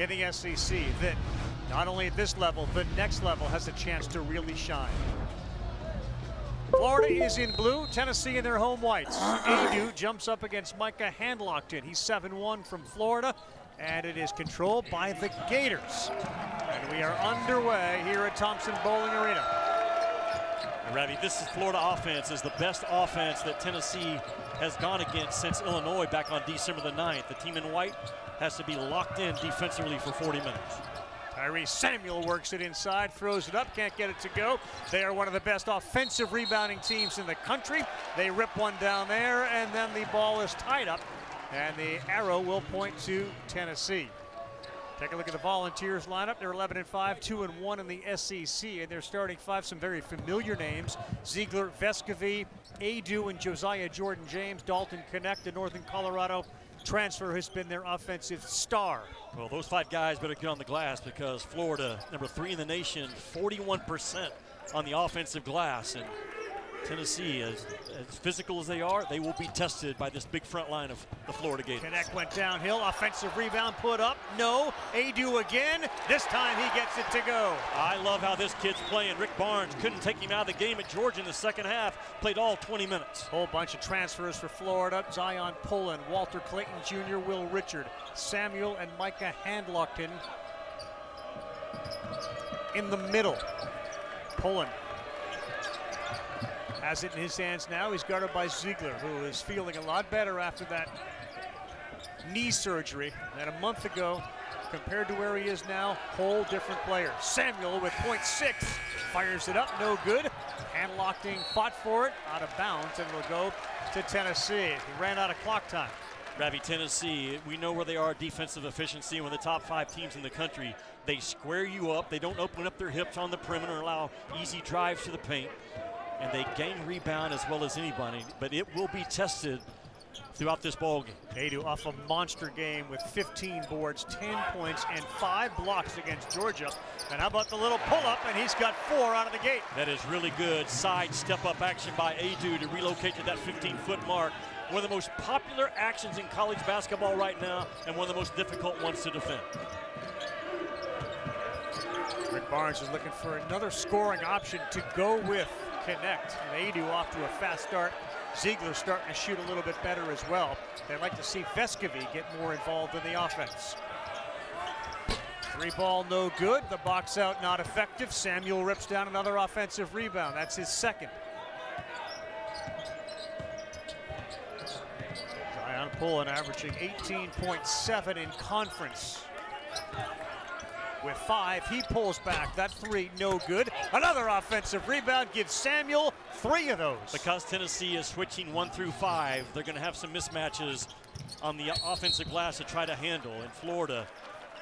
in the SEC that not only at this level, the next level has a chance to really shine. Florida is in blue, Tennessee in their home whites. Adu jumps up against Micah Handlogten. He's 7-1 from Florida, and it is controlled by the Gators. And we are underway here at Thompson-Boling Arena. And Ravi, this is Florida offense is the best offense that Tennessee has gone against since Illinois back on December the 9th. The team in white has to be locked in defensively for 40 minutes. Tyrese Samuel works it inside, throws it up, can't get it to go. They are one of the best offensive rebounding teams in the country. They rip one down there, and then the ball is tied up, and the arrow will point to Tennessee. Take a look at the Volunteers lineup. They're 11-5, 2-1 in the SEC, and they're starting five, some very familiar names. Zeigler, Vescovi, Adu, and Josiah Jordan-James. Dalton Knecht, the Northern Colorado transfer, has been their offensive star. Well, those five guys better get on the glass, because Florida, number 3 in the nation, 41% on the offensive glass. And Tennessee, as physical as they are, they will be tested by this big front line of the Florida Gators. Knecht went downhill, offensive rebound put up, no. Adu again, this time he gets it to go. I love how this kid's playing. Rick Barnes couldn't take him out of the game at Georgia in the second half, played all 20 minutes. Whole bunch of transfers for Florida. Zyon Pullen, Walter Clayton Jr., Will Richard, Samuel, and Micah Handlogten in the middle. Pullen has it in his hands now. He's guarded by Zeigler, who is feeling a lot better after that knee surgery. And a month ago, compared to where he is now, whole different player. Samuel with .6, fires it up, no good. Handlogten fought for it, out of bounds, and will go to Tennessee. He ran out of clock time. Ravi, Tennessee, we know where they are defensive efficiency. One of the top 5 teams in the country. They square you up. They don't open up their hips on the perimeter, allow easy drives to the paint. And they gain rebound as well as anybody, but it will be tested throughout this ball game. Adu off a monster game with 15 boards, 10 points, and 5 blocks against Georgia. And how about the little pull-up, and he's got 4 out of the gate. That is really good side step-up action by Adu to relocate to that 15-foot mark. One of the most popular actions in college basketball right now, and one of the most difficult ones to defend. Rick Barnes is looking for another scoring option to go with Knecht. And Adu off to a fast start. Zeigler starting to shoot a little bit better as well. They'd like to see Vescovi get more involved in the offense. 3 ball, no good. The box out, not effective. Samuel rips down another offensive rebound. That's his 2nd. Zion Pullen averaging 18.7 in conference. With 5, he pulls back. That 3, no good. Another offensive rebound gives Samuel 3 of those. Because Tennessee is switching 1 through 5, they're going to have some mismatches on the offensive glass to try to handle. In Florida,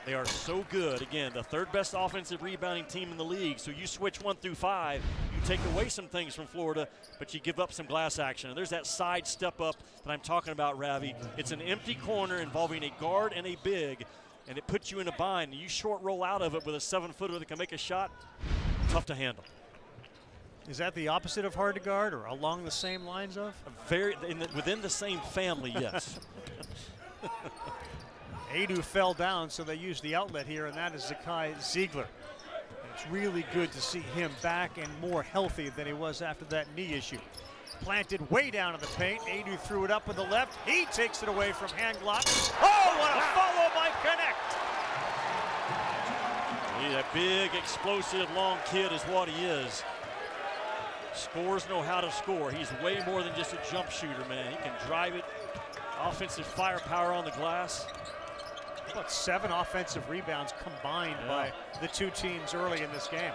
they are so good. Again, the 3rd best offensive rebounding team in the league. So you switch 1 through 5, you take away some things from Florida, but you give up some glass action. And there's that side step up that I'm talking about, Ravi. It's an empty corner involving a guard and a big, and it puts you in a bind. You short roll out of it with a 7-footer that can make a shot, tough to handle. Is that the opposite of hard to guard, or along the same lines of? Within the same family, yes. Adu fell down, so they used the outlet here, and that is Zakai Zeigler. And it's really good to see him back and more healthy than he was after that knee issue. Planted way down in the paint. Adu threw it up with the left. He takes it away from Handlogten. Oh, what a follow by Knecht! He's a big, explosive, long kid is what he is. Scores know how to score. He's way more than just a jump shooter, man. He can drive it. Offensive firepower on the glass. About 7 offensive rebounds combined by the 2 teams early in this game.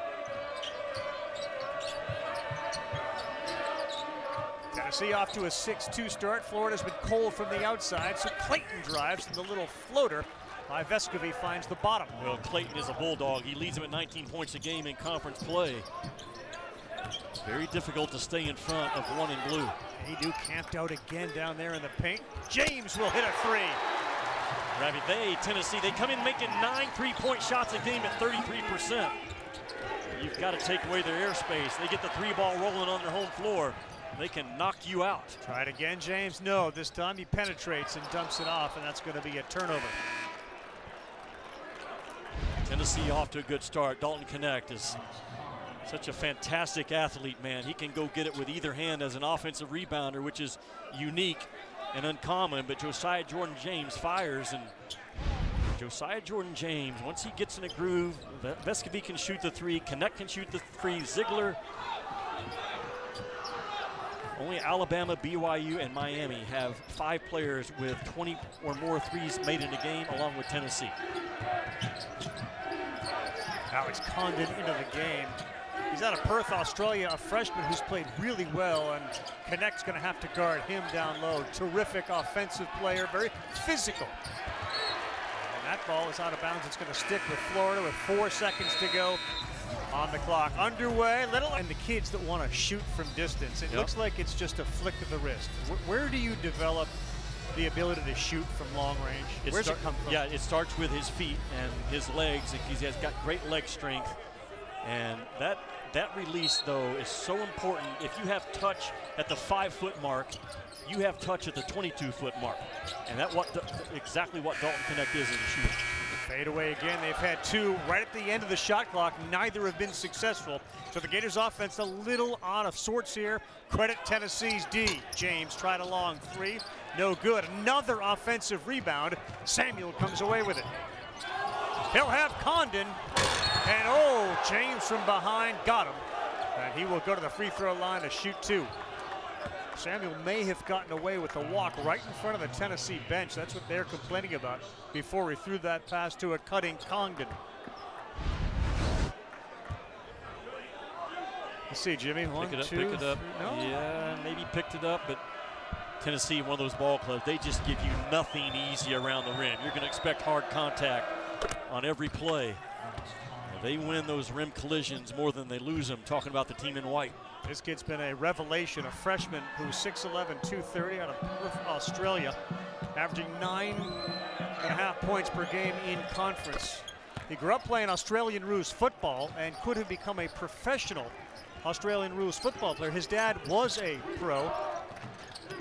Tennessee off to a 6-2 start. Florida's been cold from the outside, so Clayton drives, and the little floater by Vescovi finds the bottom. Well, Clayton is a bulldog. He leads him at 19 points a game in conference play. Very difficult to stay in front of one in blue. Adu camped out again down there in the paint. James will hit a 3. Ravi, Tennessee, they come in making 9 3-point shots a game at 33%. You've got to take away their airspace. They get the 3 ball rolling on their home floor, they can knock you out. Try it again, James. No, this time he penetrates and dumps it off, and that's going to be a turnover. Tennessee off to a good start. Dalton Knecht is such a fantastic athlete, man. He can go get it with either hand as an offensive rebounder, which is unique and uncommon. But Josiah Jordan-James fires, and Josiah Jordan-James, once he gets in a groove, Vescovi can shoot the three, Knecht can shoot the three, Zeigler. Only Alabama, BYU, and Miami have five players with 20 or more threes made in a game, along with Tennessee. Alex Condon into the game. He's out of Perth, Australia, a freshman who's played really well, and Knecht's gonna have to guard him down low. Terrific offensive player, very physical. And that ball is out of bounds. It's gonna stick with Florida with 4 seconds to go on the clock. Underway, and the kids that wanna shoot from distance. It looks like it's just a flick of the wrist. Where do you develop the ability to shoot from long range? Where's it come from? Yeah, it starts with his feet and his legs. He has got great leg strength. And that release, though, is so important. If you have touch at the 5 foot mark, you have touch at the 22-foot mark. And that's exactly what Dalton Knecht is in the shooting. Fade away again. They've had two right at the end of the shot clock. Neither have been successful. So the Gators offense a little out of sorts here. Credit Tennessee's D. James tried a long three. No good. Another offensive rebound. Samuel comes away with it. He'll have Condon. And oh, James from behind got him. And he will go to the free throw line to shoot two. Samuel may have gotten away with the walk right in front of the Tennessee bench. That's what they're complaining about before he threw that pass to a cutting Condon. Let's see, Jimmy. One, pick it up, two, pick it up. Three, no. Yeah, maybe picked it up, but Tennessee, one of those ball clubs, they just give you nothing easy around the rim. You're going to expect hard contact on every play. They win those rim collisions more than they lose them, talking about the team in white. This kid's been a revelation, a freshman who's 6'11", 230 out of Perth, Australia, averaging 9.5 points per game in conference. He grew up playing Australian rules football and could have become a professional Australian rules football player. His dad was a pro.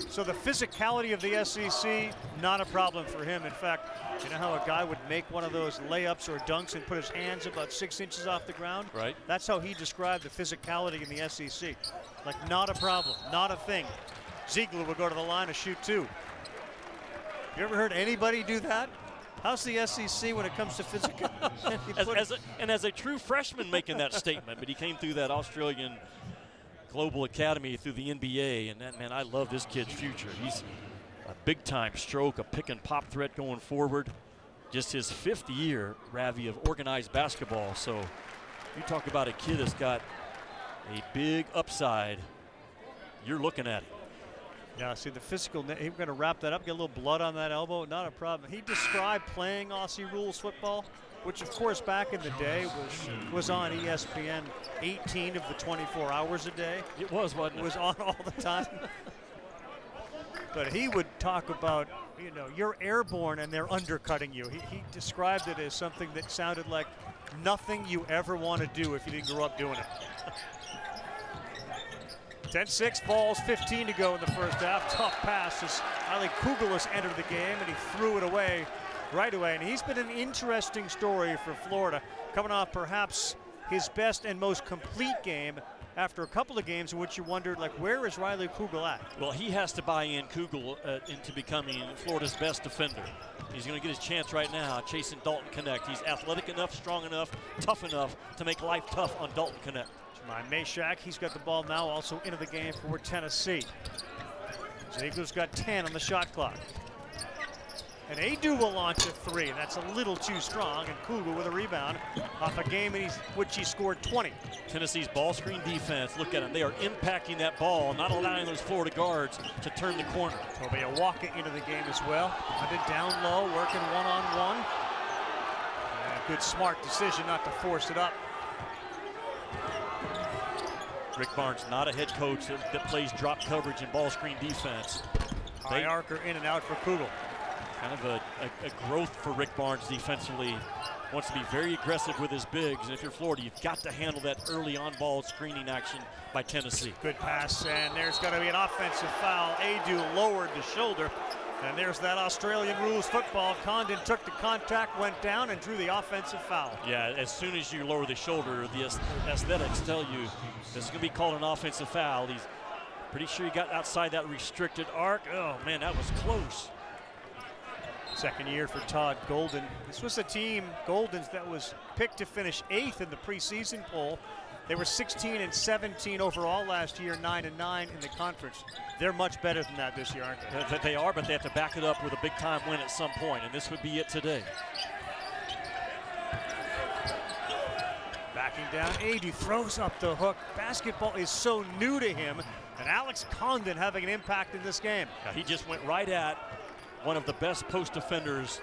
So the physicality of the SEC, not a problem for him. In fact, you know how a guy would make one of those layups or dunks and put his hands about 6 inches off the ground? Right. That's how he described the physicality in the SEC. Like, not a problem, not a thing. Zeigler will go to the line to shoot two. You ever heard anybody do that? How's the SEC when it comes to physicality? as a true freshman making that statement, but he came through that Australian Global Academy through the NBA, and that, man, I love this kid's future. He's a big time stroke, a pick and pop threat going forward. Just his fifth year, Ravi, of organized basketball. So you talk about a kid that's got a big upside, you're looking at it. Yeah, see the physical, we're gonna wrap that up, get a little blood on that elbow, not a problem. He described playing Aussie rules football, which of course back in the day was on ESPN 18 of the 24 hours a day. It was, wasn't it? It was on all the time. But he would talk about, you know, you're airborne and they're undercutting you. He described it as something that sounded like nothing you ever want to do if you didn't grow up doing it. 10-6, balls 15 to go in the first half. Tough pass as Riley Kugel has entered the game and he threw it away right away. And he's been an interesting story for Florida, coming off perhaps his best and most complete game after a couple of games in which you wondered, like, where is Riley Kugel at? Well, he has to buy in Kugel into becoming Florida's best defender. He's going to get his chance right now chasing Dalton Knecht. He's athletic enough, strong enough, tough enough to make life tough on Dalton Knecht. Jahmai Mashack, he's got the ball now, also into the game for Tennessee. Zeigler's got 10 on the shot clock. And Adu will launch a three, and that's a little too strong, and Kugel with a rebound off a game in which he scored 20. Tennessee's ball screen defense, look at them. They are impacting that ball, not allowing those Florida guards to turn the corner. Tobe Awaka into the game as well. Hunted down low, working one-on-one. And a good, smart decision not to force it up. Rick Barnes, not a head coach that plays drop coverage and ball screen defense. High arc in and out for Kugel. Kind of a growth for Rick Barnes defensively. Wants to be very aggressive with his bigs. And if you're Florida, you've got to handle that early on-ball screening action by Tennessee. Good pass, and there's going to be an offensive foul. Adu lowered the shoulder. And there's that Australian rules football. Condon took the contact, went down, and drew the offensive foul. Yeah, as soon as you lower the shoulder, the aesthetics tell you this is going to be called an offensive foul. He's pretty sure he got outside that restricted arc. Oh, man, that was close. Second year for Todd Golden. This was a team, Golden's, that was picked to finish 8th in the preseason poll. They were 16-17 overall last year, 9-9 in the conference. They're much better than that this year, aren't they? They are, but they have to back it up with a big-time win at some point, and this would be it today. Backing down, Adu throws up the hook. Basketball is so new to him, and Alex Condon having an impact in this game. Now, he just went right at one of the best post defenders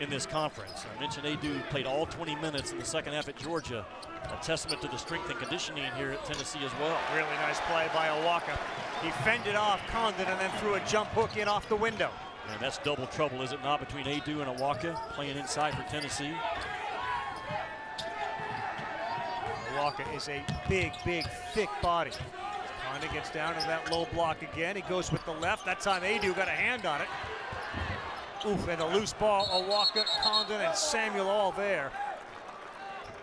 in this conference. I mentioned Adu played all 20 minutes in the second half at Georgia. A testament to the strength and conditioning here at Tennessee as well. Really nice play by Awaka. He fended off Condon and then threw a jump hook in off the window. And that's double trouble, is it not, between Adu and Awaka playing inside for Tennessee. Awaka is a big, big, thick body. Condon gets down to that low block again. He goes with the left. That time Adu got a hand on it. Oof, and a loose ball. Awaka, Condon, and Samuel all there.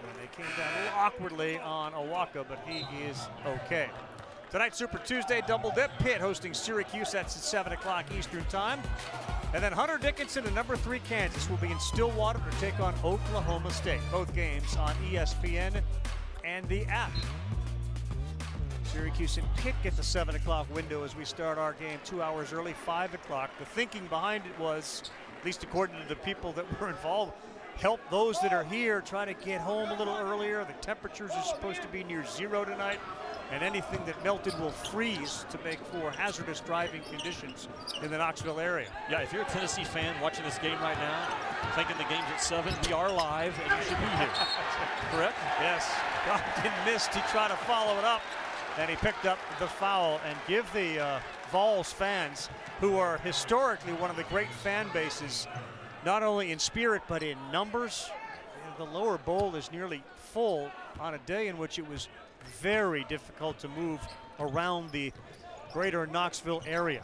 And they came down awkwardly on Awaka, but he is okay. Tonight, Super Tuesday, Double Dip. Pitt hosting Syracuse. That's at 7 o'clock Eastern time. And then Hunter Dickinson and #3 Kansas will be in Stillwater to take on Oklahoma State. Both games on ESPN and the app. Syracuse and Pitt get the 7 o'clock window as we start our game 2 hours early, 5 o'clock. The thinking behind it was, at least according to the people that were involved, help those that are here try to get home a little earlier. The temperatures are supposed to be near zero tonight, and anything that melted will freeze to make for hazardous driving conditions in the Knoxville area. Yeah, if you're a Tennessee fan watching this game right now, thinking the game's at 7, we are live and you should be here. Correct? Yes. Godwin missed to try to follow it up. And he picked up the foul, and give the Vols fans, who are historically one of the great fan bases, not only in spirit but in numbers. The lower bowl is nearly full on a day in which it was very difficult to move around the greater Knoxville area.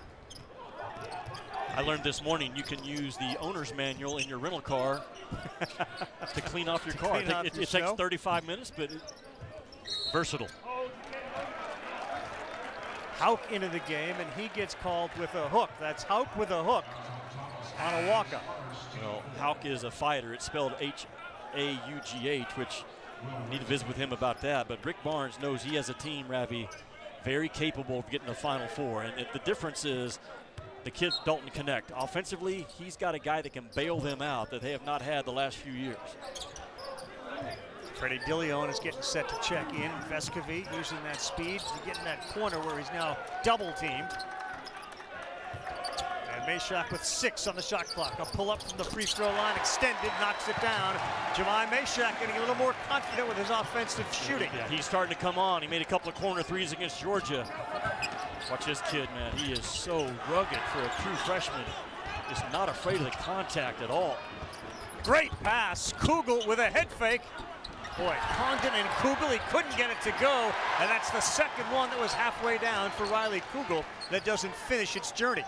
I learned this morning you can use the owner's manual in your rental car to clean off your car. It takes 35 minutes, but versatile. Hauk into the game, and he gets called with a hook. That's Hauk with a hook on Awaka. Well, Hauk is a fighter. It's spelled H-A-U-G-H, which we need to visit with him about that. But Rick Barnes knows he has a team, Ravi, very capable of getting the Final Four. And the difference is the kid Dalton Knecht. Offensively, he's got a guy that can bail them out that they have not had the last few years. Freddie DeLeon is getting set to check in. Vescovi using that speed to get in that corner where he's now double-teamed. And Mashack with 6 on the shot clock. A pull-up from the free-throw line, extended, knocks it down. Jahmai Mashack getting a little more confident with his offensive shooting. Yeah, he's starting to come on. He made a couple of corner threes against Georgia. Watch this kid, man. He is so rugged for a true freshman. Just not afraid of the contact at all. Great pass. Kugel with a head fake. Boy, Condon and Kugel, he couldn't get it to go, and that's the second one that was halfway down for Riley Kugel that doesn't finish its journey.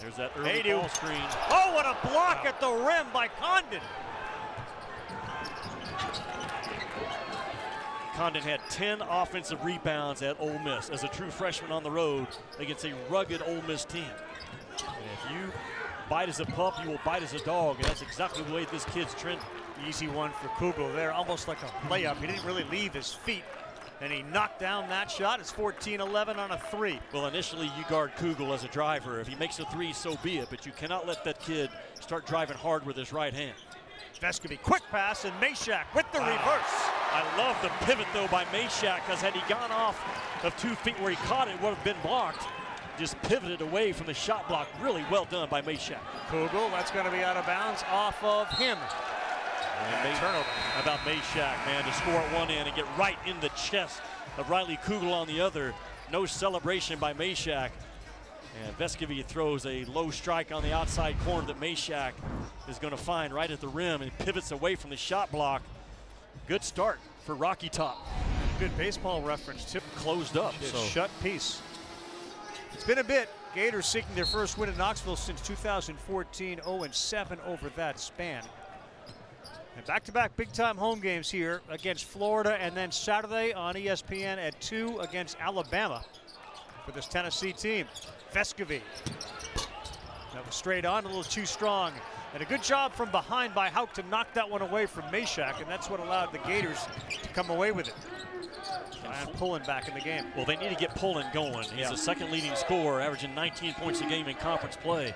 There's that early ball screen. Oh, what a block at the rim by Condon. Condon had 10 offensive rebounds at Ole Miss as a true freshman on the road against a rugged Ole Miss team. And if you bite as a pup, you will bite as a dog, and that's exactly the way this kid's trending. Easy one for Kugel there, almost like a layup. He didn't really leave his feet, and he knocked down that shot. It's 14-11 on a 3. Well, initially you guard Kugel as a driver. If he makes a 3, so be it, but you cannot let that kid start driving hard with his right hand. Vescovi, quick pass, and Mashack with the reverse. I love the pivot, though, by Mashack, because had he gone off of 2 feet where he caught it, it would have been blocked. Just pivoted away from the shot block. Really well done by Mashack. Kugel, that's going to be out of bounds off of him. And turnover. How about Mashack, man, to score at one end and get right in the chest of Riley Kugel on the other. No celebration by Mashack. And Vescovi throws a low strike on the outside corner that Mashack is going to find right at the rim and pivots away from the shot block. Good start for Rocky Top. Good baseball reference. Tip closed up. So. Shut piece. It's been a bit Gators seeking their first win in Knoxville since 2014, 0-7 over that span. And back-to-back big-time home games here against Florida, and then Saturday on ESPN at 2 against Alabama for this Tennessee team. Vescovi. That was straight on, a little too strong. And a good job from behind by Houck to knock that one away from Mashack, and that's what allowed the Gators to come away with it. And Pullen back in the game. Well, they need to get Pullen going. He's the second leading scorer, averaging 19 points a game in conference play.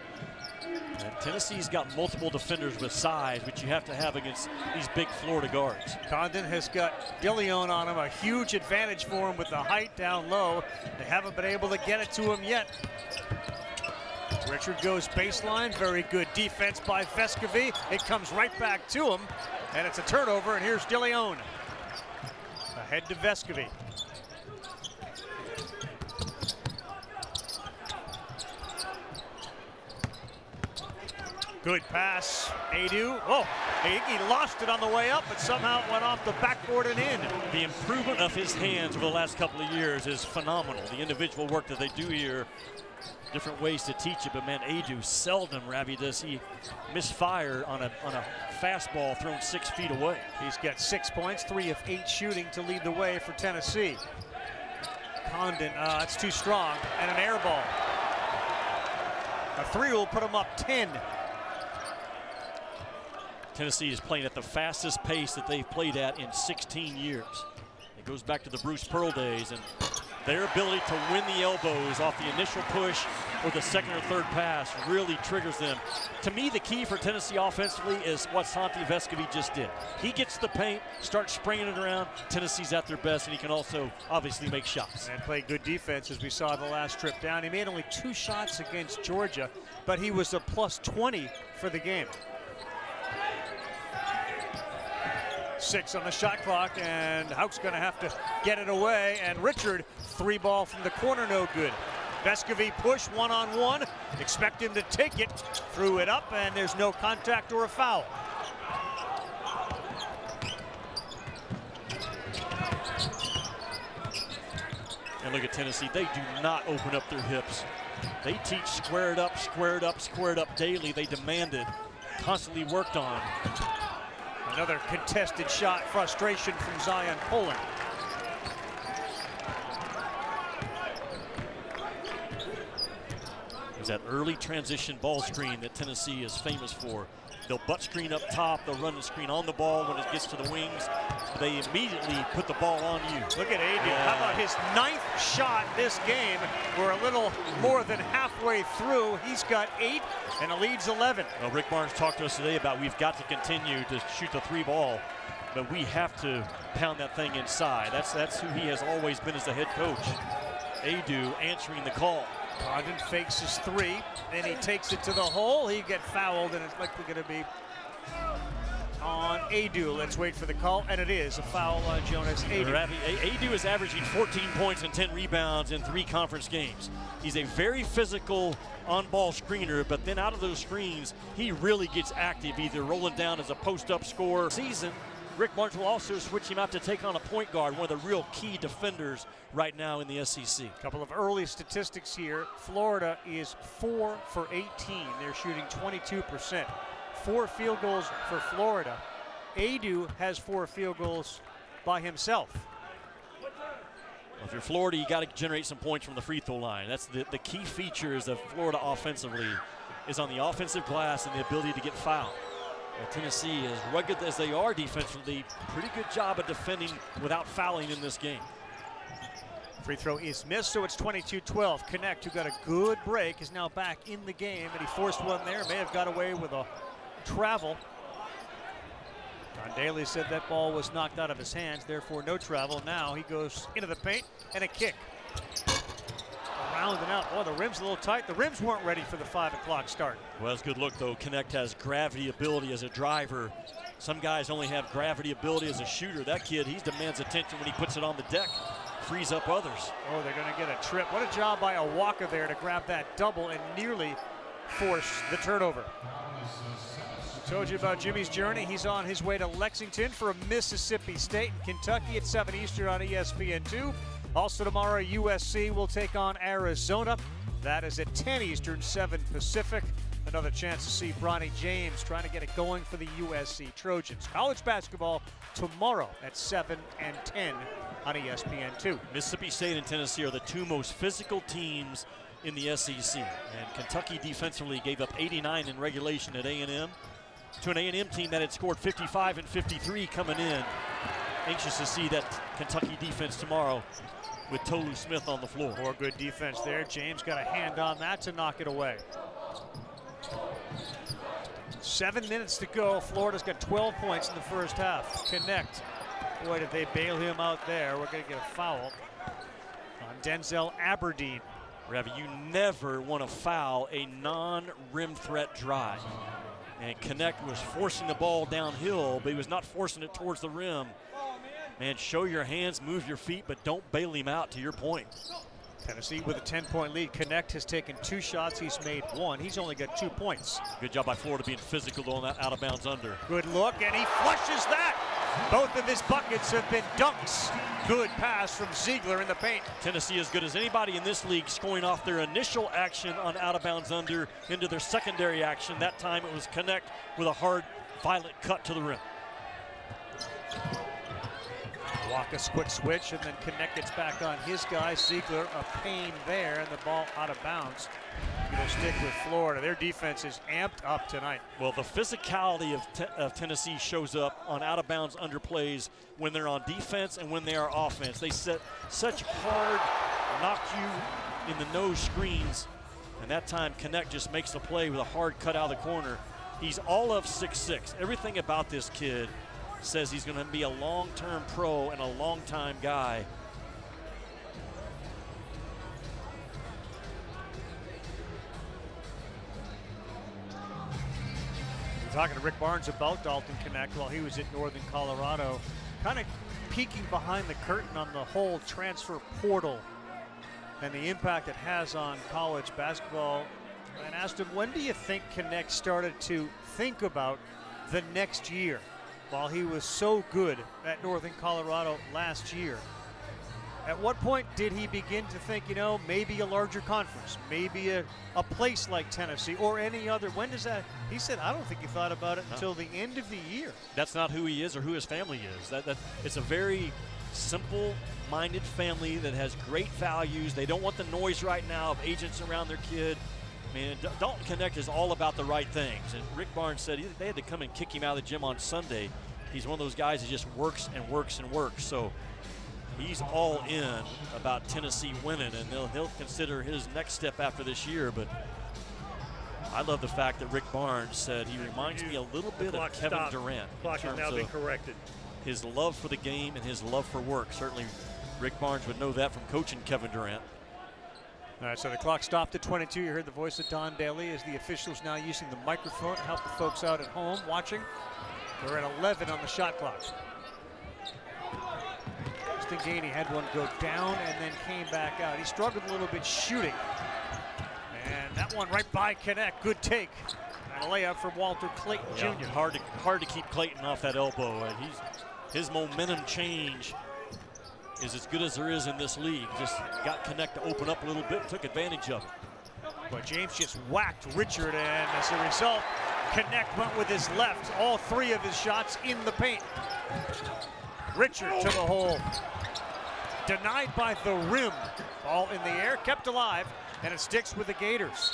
And Tennessee's got multiple defenders with size, which you have to have against these big Florida guards. Condon has got DeLeon on him, a huge advantage for him with the height down low. They haven't been able to get it to him yet. Richard goes baseline, very good defense by Vescovi. It comes right back to him, and it's a turnover, and here's DeLeon. Ahead to Vescovi. Good pass, Adu. Oh, he lost it on the way up, but somehow it went off the backboard and in. The improvement of his hands over the last couple of years is phenomenal. The individual work that they do here, different ways to teach it, but man, Adu seldom, Ravi, does he misfire on a fastball thrown 6 feet away. He's got 6 points, 3 of 8 shooting to lead the way for Tennessee. Condon, that's too strong, and an air ball. A three will put him up 10. Tennessee is playing at the fastest pace that they've played at in 16 years. It goes back to the Bruce Pearl days, and their ability to win the elbows off the initial push or the second or third pass really triggers them. To me, the key for Tennessee offensively is what Santi Vescovi just did. He gets the paint, starts spraying it around. Tennessee's at their best, and he can also obviously make shots. And play good defense, as we saw the last trip down. He made only 2 shots against Georgia, but he was a plus 20 for the game. 6 on the shot clock, and Houck's gonna have to get it away, and Richard, 3-ball from the corner, no good. Vescovi push, one-on-one, expect him to take it, threw it up, and there's no contact or a foul. And look at Tennessee, they do not open up their hips. They teach squared up, squared up, squared up daily. They demand it, constantly worked on. Another contested shot, frustration from Zyon Pullen. There's that early transition ball screen that Tennessee is famous for. They'll butt screen up top, they'll run the screen on the ball when it gets to the wings. They immediately put the ball on you. Look at Aiden, how about his 9th shot this game? We're a little more than halfway through. He's got 8 and the lead's 11. Well, Rick Barnes talked to us today about we've got to continue to shoot the 3-ball, but we have to pound that thing inside. That's who he has always been as the head coach. Adu answering the call. Condon fakes his 3, then he takes it to the hole. He gets fouled, and it's likely going to be on Adu. Let's wait for the call, and it is a foul on Jonas Adu. Adu is averaging 14 points and 10 rebounds in 3 conference games. He's a very physical on-ball screener, but then out of those screens, he really gets active, either rolling down as a post-up scorer. Season, Rick Barnes will also switch him out to take on a point guard, one of the real key defenders right now in the SEC. A couple of early statistics here. Florida is 4 for 18. They're shooting 22%. 4 field goals for Florida. Adu has 4 field goals by himself. Well, if you're Florida, you got to generate some points from the free throw line. That's the key features of Florida offensively is on the offensive glass and the ability to get fouled. Well, Tennessee, as rugged as they are defensively, pretty good job of defending without fouling in this game. Free throw is missed, so it's 22-12. Knecht, who got a good break, is now back in the game, and he forced one there. May have got away with a travel. John Daly said that ball was knocked out of his hands, therefore no travel. Now he goes into the paint and a kick. Around and out. Oh, the rim's a little tight. The rims weren't ready for the 5 o'clock start. Well, that's a good look, though. Knecht has gravity ability as a driver. Some guys only have gravity ability as a shooter. That kid, he demands attention when he puts it on the deck. Frees up others. Oh, they're going to get a trip. What a job by Awaka there to grab that double and nearly force the turnover. We told you about Jimmy's journey. He's on his way to Lexington for a Mississippi State and Kentucky at 7 Eastern on ESPN2. Also tomorrow, USC will take on Arizona. That is at 10 Eastern, 7 Pacific. Another chance to see Bronny James trying to get it going for the USC Trojans. College basketball tomorrow at 7 and 10 on ESPN2. Mississippi State and Tennessee are the two most physical teams in the SEC. And Kentucky defensively gave up 89 in regulation at A&M to an A&M team that had scored 55 and 53 coming in. Anxious to see that Kentucky defense tomorrow with Tolu Smith on the floor. More good defense there. James got a hand on that to knock it away. 7 minutes to go. Florida's got 12 points in the first half. Connect. Boy, did they bail him out there. We're going to get a foul on Denzel Aberdeen. Revy, you never want to foul a non-rim threat drive. And Connect was forcing the ball downhill, but he was not forcing it towards the rim. Man, show your hands, move your feet, but don't bail him out, to your point. Tennessee with a 10-point lead. Connect has taken two shots. He's made one. He's only got 2 points. Good job by Florida being physical on that out-of-bounds under. Good look, and he flushes that. Both of his buckets have been dunks. Good pass from Zeigler in the paint. Tennessee as good as anybody in this league scoring off their initial action on out-of-bounds under into their secondary action. That time it was Connect with a hard, violent cut to the rim. Awaka's quick switch, and then Connect gets back on his guy. Zeigler, a pain there, and the ball out of bounds. It'll stick with Florida. Their defense is amped up tonight. Well, the physicality of Tennessee shows up on out-of-bounds underplays when they're on defense and when they are offense. They set such hard knock-you-in-the-nose screens, and that time Connect just makes the play with a hard cut out of the corner. He's all of 6'6". Everything about this kid says he's going to be a long-term pro and a long-time guy. We're talking to Rick Barnes about Dalton Knecht while he was at Northern Colorado, kind of peeking behind the curtain on the whole transfer portal and the impact it has on college basketball, and asked him, when do you think Knecht started to think about the next year? While he was so good at Northern Colorado last year, at what point did he begin to think, you know, maybe a larger conference, maybe a place like Tennessee or any other? When does that? He said, I don't think he thought about it until the end of the year. That's not who he is or who his family is. It's a very simple-minded family that has great values. They don't want the noise right now of agents around their kid. I mean, Dalton Knecht is all about the right things. And Rick Barnes said they had to come and kick him out of the gym on Sunday. He's one of those guys that just works and works and works. So he's all in about Tennessee winning, and he'll consider his next step after this year. But I love the fact that Rick Barnes said he reminds me a little bit of Kevin Durant. Clock has now been corrected. His love for the game and his love for work. Certainly Rick Barnes would know that from coaching Kevin Durant. All right, so the clock stopped at 22. You heard the voice of Don Daly as the officials now using the microphone to help the folks out at home watching. We're at 11 on the shot clock. Justin Gainey had one go down and then came back out. He struggled a little bit shooting. And that one right by Knecht. Good take. And a layup from Walter Clayton Jr. Hard to keep Clayton off that elbow. And his momentum change is as good as there is in this league. Just got Knecht to open up a little bit, took advantage of it. But James just whacked Richard, and as a result, Knecht went with his left. All three of his shots in the paint. Richard to the hole. Denied by the rim. Ball in the air, kept alive, and it sticks with the Gators.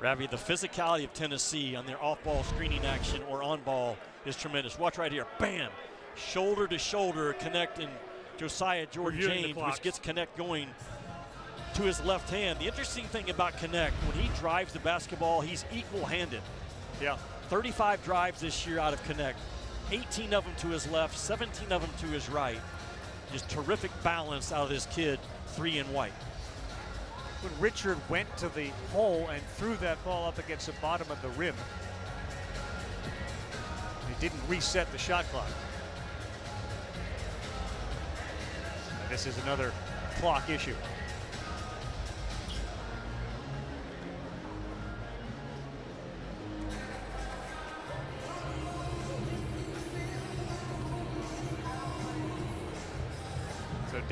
Ravi, the physicality of Tennessee on their off-ball screening action or on-ball is tremendous. Watch right here, bam, shoulder to shoulder, Knecht and Josiah Jordan-James, which gets Knecht going to his left hand. The interesting thing about Knecht, when he drives the basketball, he's equal-handed. Yeah. 35 drives this year out of Knecht, 18 of them to his left, 17 of them to his right. Just terrific balance out of this kid, three and white. When Richard went to the hole and threw that ball up against the bottom of the rim, he didn't reset the shot clock. And this is another clock issue.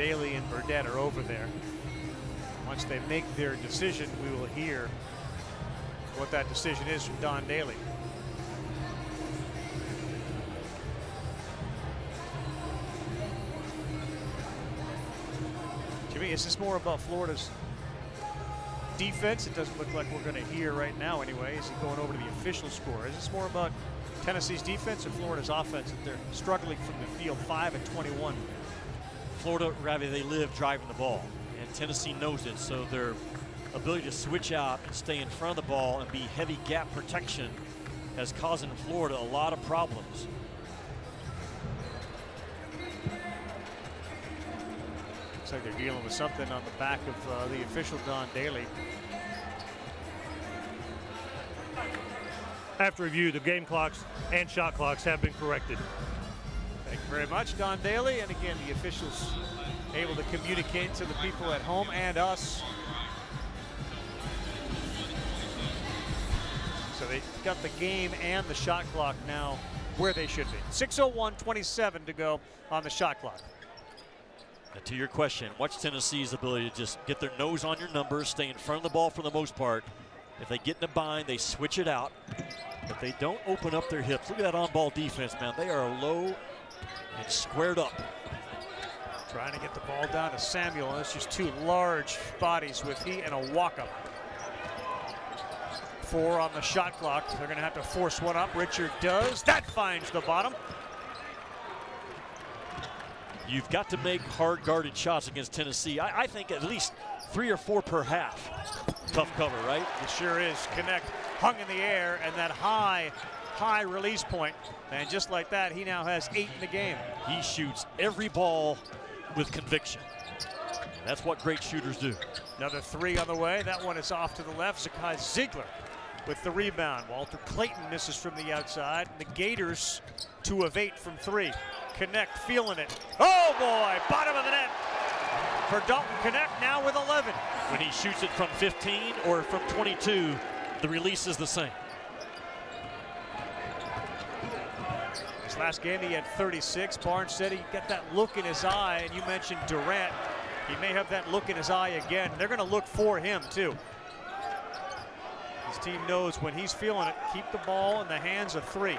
Daly and Burdett are over there. Once they make their decision, we will hear what that decision is from Don Daly. Jimmy, is this more about Florida's defense? It doesn't look like we're going to hear right now anyway. Is he going over to the official score? Is this more about Tennessee's defense or Florida's offense that they're struggling from the field? 5 and 21. Florida, rather, they live driving the ball, and Tennessee knows it, so their ability to switch out and stay in front of the ball and be heavy gap protection has caused Florida a lot of problems. Looks like they're dealing with something on the back of the official Don Daly. After review, the game clocks and shot clocks have been corrected. Thank you very much, Don Daly. And again, the officials able to communicate to the people at home and us. So they got the game and the shot clock now where they should be. 6:01:27 to go on the shot clock. Now to your question, watch Tennessee's ability to just get their nose on your numbers, stay in front of the ball for the most part. If they get in a bind, they switch it out. But they don't open up their hips. Look at that on-ball defense, man. They are low and squared up. Trying to get the ball down to Samuel, and it's just two large bodies with he and a walk-up. 4 on the shot clock. They're going to have to force one up. Richard does. That finds the bottom. You've got to make hard guarded shots against Tennessee. I think at least 3 or 4 per half. Tough cover, right? It sure is. Connect hung in the air, and that high release point. And just like that, he now has 8 in the game. He shoots every ball with conviction. And that's what great shooters do. Another 3 on the way. That one is off to the left. Zakai Zeigler with the rebound. Walter Clayton misses from the outside. The Gators 2 of 8 from 3. Knecht feeling it. Oh boy, bottom of the net for Dalton Knecht, now with 11. When he shoots it from 15 or from 22, the release is the same. His last game, he had 36. Barnes said he got that look in his eye, and you mentioned Durant. He may have that look in his eye again. They're going to look for him, too. His team knows when he's feeling it, keep the ball in the hands of 3.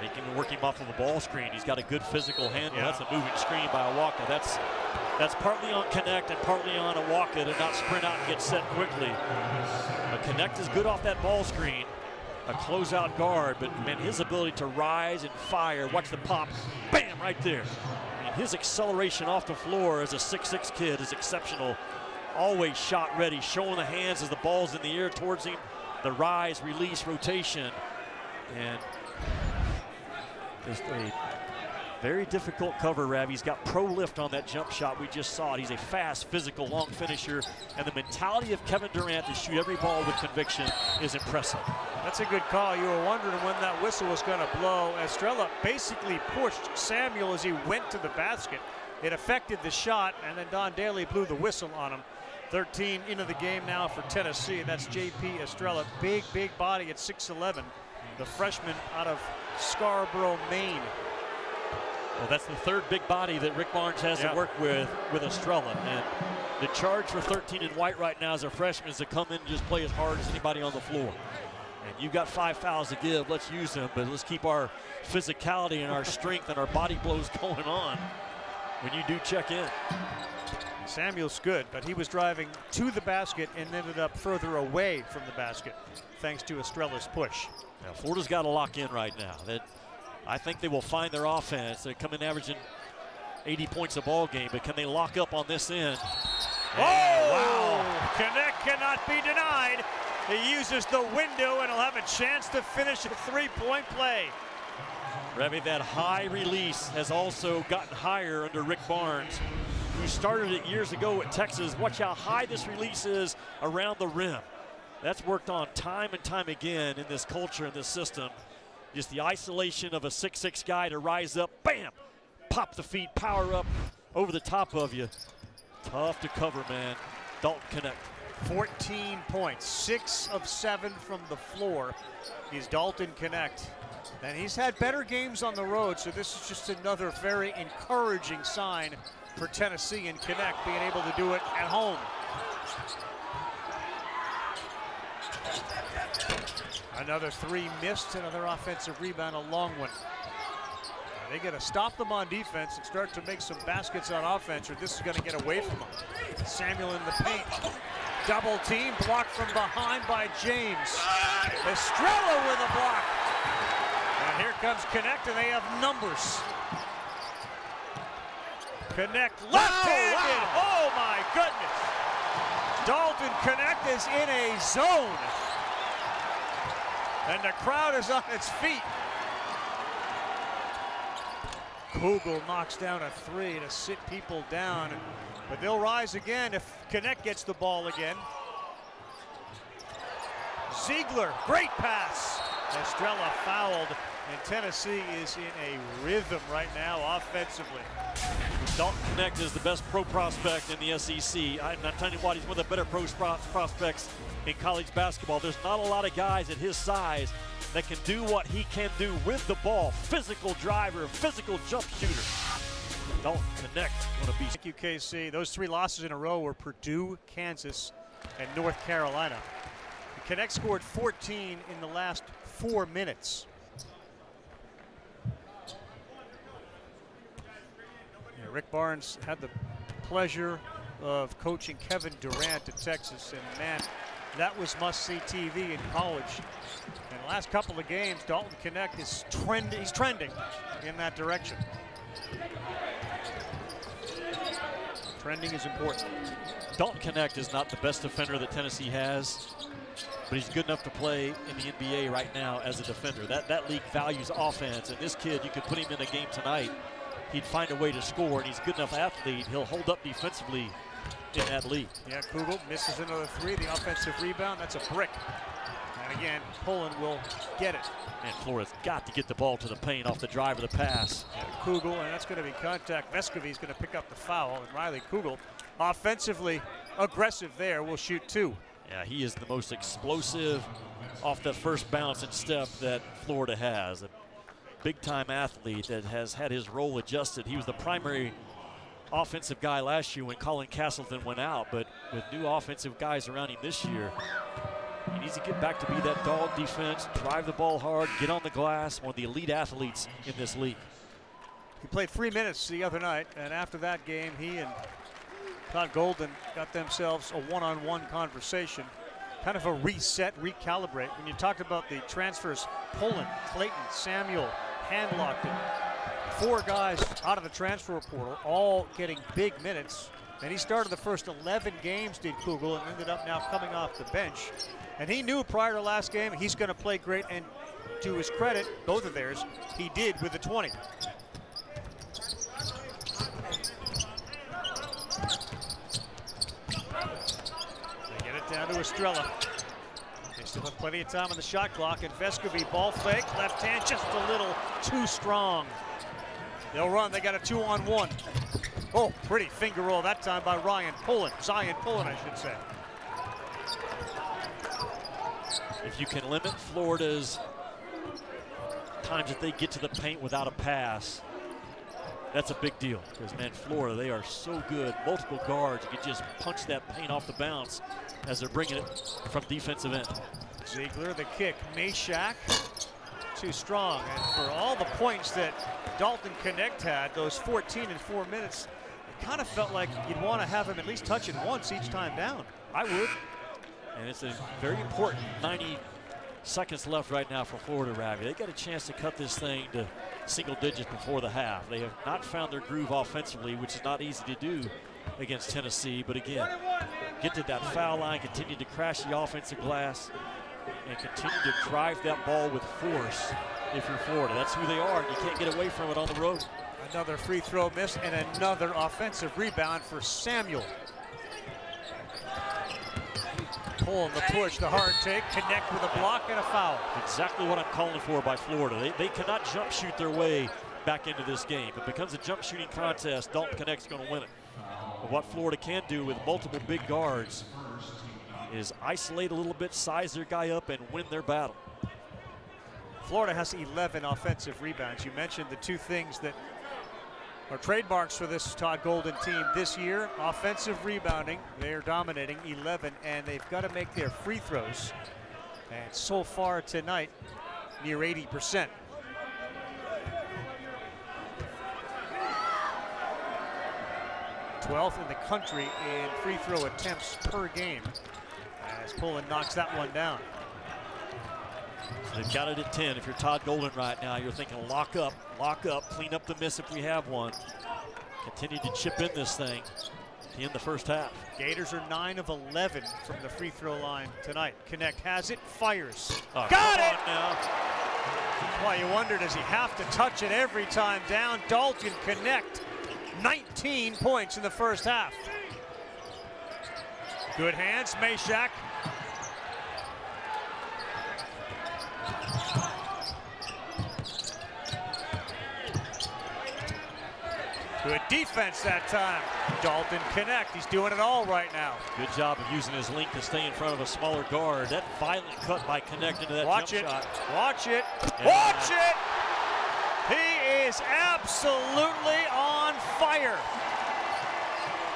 They can work him off of a ball screen. He's got a good physical handle. Yeah. That's a moving screen by Awaka. That's partly on Knecht and partly on Awaka to not sprint out and get set quickly. But Knecht is good off that ball screen, a closeout guard, but man, his ability to rise and fire, watch the pop, bam, right there. And his acceleration off the floor as a 6'6 kid is exceptional. Always shot ready, showing the hands as the ball's in the air towards him. The rise, release, rotation, and just a very difficult cover, Ravi. He's got pro lift on that jump shot. We just saw it. He's a fast, physical, long finisher. And the mentality of Kevin Durant to shoot every ball with conviction is impressive. That's a good call. You were wondering when that whistle was going to blow. Estrella basically pushed Samuel as he went to the basket. It affected the shot, and then Don Daly blew the whistle on him. 13 into the game now for Tennessee. That's J.P. Estrella. Big, big body at 6'11". The freshman out of Scarborough, Maine. Well, that's the 3rd big body that Rick Barnes has to work with Estrella. And the charge for 13 and White right now as a freshman is to come in and just play as hard as anybody on the floor. And you've got 5 fouls to give. Let's use them, but let's keep our physicality and our strength and our body blows going on when you do check in. Samuel's good, but he was driving to the basket and ended up further away from the basket thanks to Estrella's push. Now Florida's got to lock in right now. That I think they will find their offense. They're coming averaging 80 points a ball game, but can they lock up on this end? Oh, wow. Knecht cannot be denied. He uses the window and he'll have a chance to finish a three-point play. Remy, that high release has also gotten higher under Rick Barnes, who started it years ago at Texas. Watch how high this release is around the rim. That's worked on time and time again in this culture, in this system. Just the isolation of a 6'6 guy to rise up, bam, pop the feet, power up over the top of you. Tough to cover, man. Dalton Knecht. 14 points, 6 of 7 from the floor is Dalton Knecht. And he's had better games on the road, so this is just another very encouraging sign for Tennessee and Knecht being able to do it at home. Another three missed, another offensive rebound, a long one. They got to stop them on defense and start to make some baskets on offense, or this is going to get away from them. Samuel in the paint. Double team, blocked from behind by James. Estrella with a block. And here comes Knecht, and they have numbers. Knecht left-handed. Wow. Oh, my goodness. Dalton Knecht is in a zone. And the crowd is on its feet. Kugel knocks down a three to sit people down, but they'll rise again if Knecht gets the ball again. Zeigler, great pass. Estrella fouled, and Tennessee is in a rhythm right now offensively. Dalton Knecht is the best pro prospect in the SEC. I'm not telling you what, he's one of the better pro prospects in college basketball. There's not a lot of guys at his size that can do what he can do with the ball. Physical driver, physical jump shooter. Dalton Knecht going to be. Thank you, KC. Those three losses in a row were Purdue, Kansas, and North Carolina. Knecht scored 14 in the last 4 minutes. Yeah, Rick Barnes had the pleasure of coaching Kevin Durant at Texas, and man, that was must-see TV in college. And the last couple of games, Dalton Knecht is trending. He's trending in that direction. Trending is important. Dalton Knecht is not the best defender that Tennessee has, but he's good enough to play in the NBA right now as a defender. That league values offense, and this kid, you could put him in a game tonight, he'd find a way to score, and he's a good enough athlete. He'll hold up defensively in that league. Yeah, Kugel misses another three. The offensive rebound, that's a brick. And again, Pullen will get it. And Florida's got to get the ball to the paint off the drive of the pass. Yeah, Kugel, and that's going to be contact. Vescovi's going to pick up the foul, and Riley Kugel, offensively aggressive there, will shoot two. Yeah, he is the most explosive off the first bounce and step that Florida has. A big-time athlete that has had his role adjusted. He was the primary offensive guy last year when Colin Castleton went out, but with new offensive guys around him this year, he needs to get back to be that dog defense, drive the ball hard, get on the glass, one of the elite athletes in this league. He played 3 minutes the other night, and after that game, he and Todd Golden got themselves a one-on-one conversation, kind of a reset, recalibrate. When you talked about the transfers, Pullen, Clayton, Samuel, Handlogten, 4 guys out of the transfer portal, all getting big minutes. And he started the first 11 games, did Kugel, and ended up now coming off the bench. And he knew prior to last game he's going to play great, and to his credit, both of theirs, he did with the 20. They get it down to Estrella. They still have plenty of time on the shot clock, and Vescovi ball fake, left hand just a little too strong. They'll run, they got a 2-on-1. Oh, pretty finger roll that time by Zyon Pullen, I should say. If you can limit Florida's times that they get to the paint without a pass, that's a big deal. Because, man, Florida, they are so good. Multiple guards, you can just punch that paint off the bounce as they're bringing it from defensive end. Zeigler, the kick, Mashack. Too strong, and for all the points that Dalton Knecht had, those 14 in 4 minutes, it kind of felt like you'd want to have him at least touch it once each time down. I would. And it's a very important 90 seconds left right now for Florida, Ravi. They got a chance to cut this thing to single digits before the half. They have not found their groove offensively, which is not easy to do against Tennessee, but again, get to that foul line, continue to crash the offensive glass, and continue to drive that ball with force if you're Florida. That's who they are, and you can't get away from it on the road. Another free throw miss, and another offensive rebound for Samuel. Pulling the push, the hard take, Knecht with a block and a foul. Exactly what I'm calling for by Florida. They cannot jump shoot their way back into this game. If it becomes a jump shooting contest, Dalton Knecht's going to win it. But what Florida can do with multiple big guards is isolate a little bit, size their guy up, and win their battle. Florida has 11 offensive rebounds. You mentioned the two things that are trademarks for this Todd Golden team this year. Offensive rebounding, they're dominating 11, and they've got to make their free throws. And so far tonight, near 80%. Twelfth in the country in free throw attempts per game, as Pullen knocks that one down. So they've got it at 10. If you're Todd Golden right now, you're thinking lock up, clean up the miss if we have one. Continue to chip in this thing in the first half. Gators are 9 of 11 from the free throw line tonight. Knecht has it, fires. Oh, got it! Now. Well, you wonder, does he have to touch it every time down? Dalton Knecht, 19 points in the first half. Good hands, Mashack. Good defense that time. Dalton Knecht, he's doing it all right now. Good job of using his length to stay in front of a smaller guard. That violent cut by Knecht into that jump shot. Watch it, and watch it! He is absolutely on fire.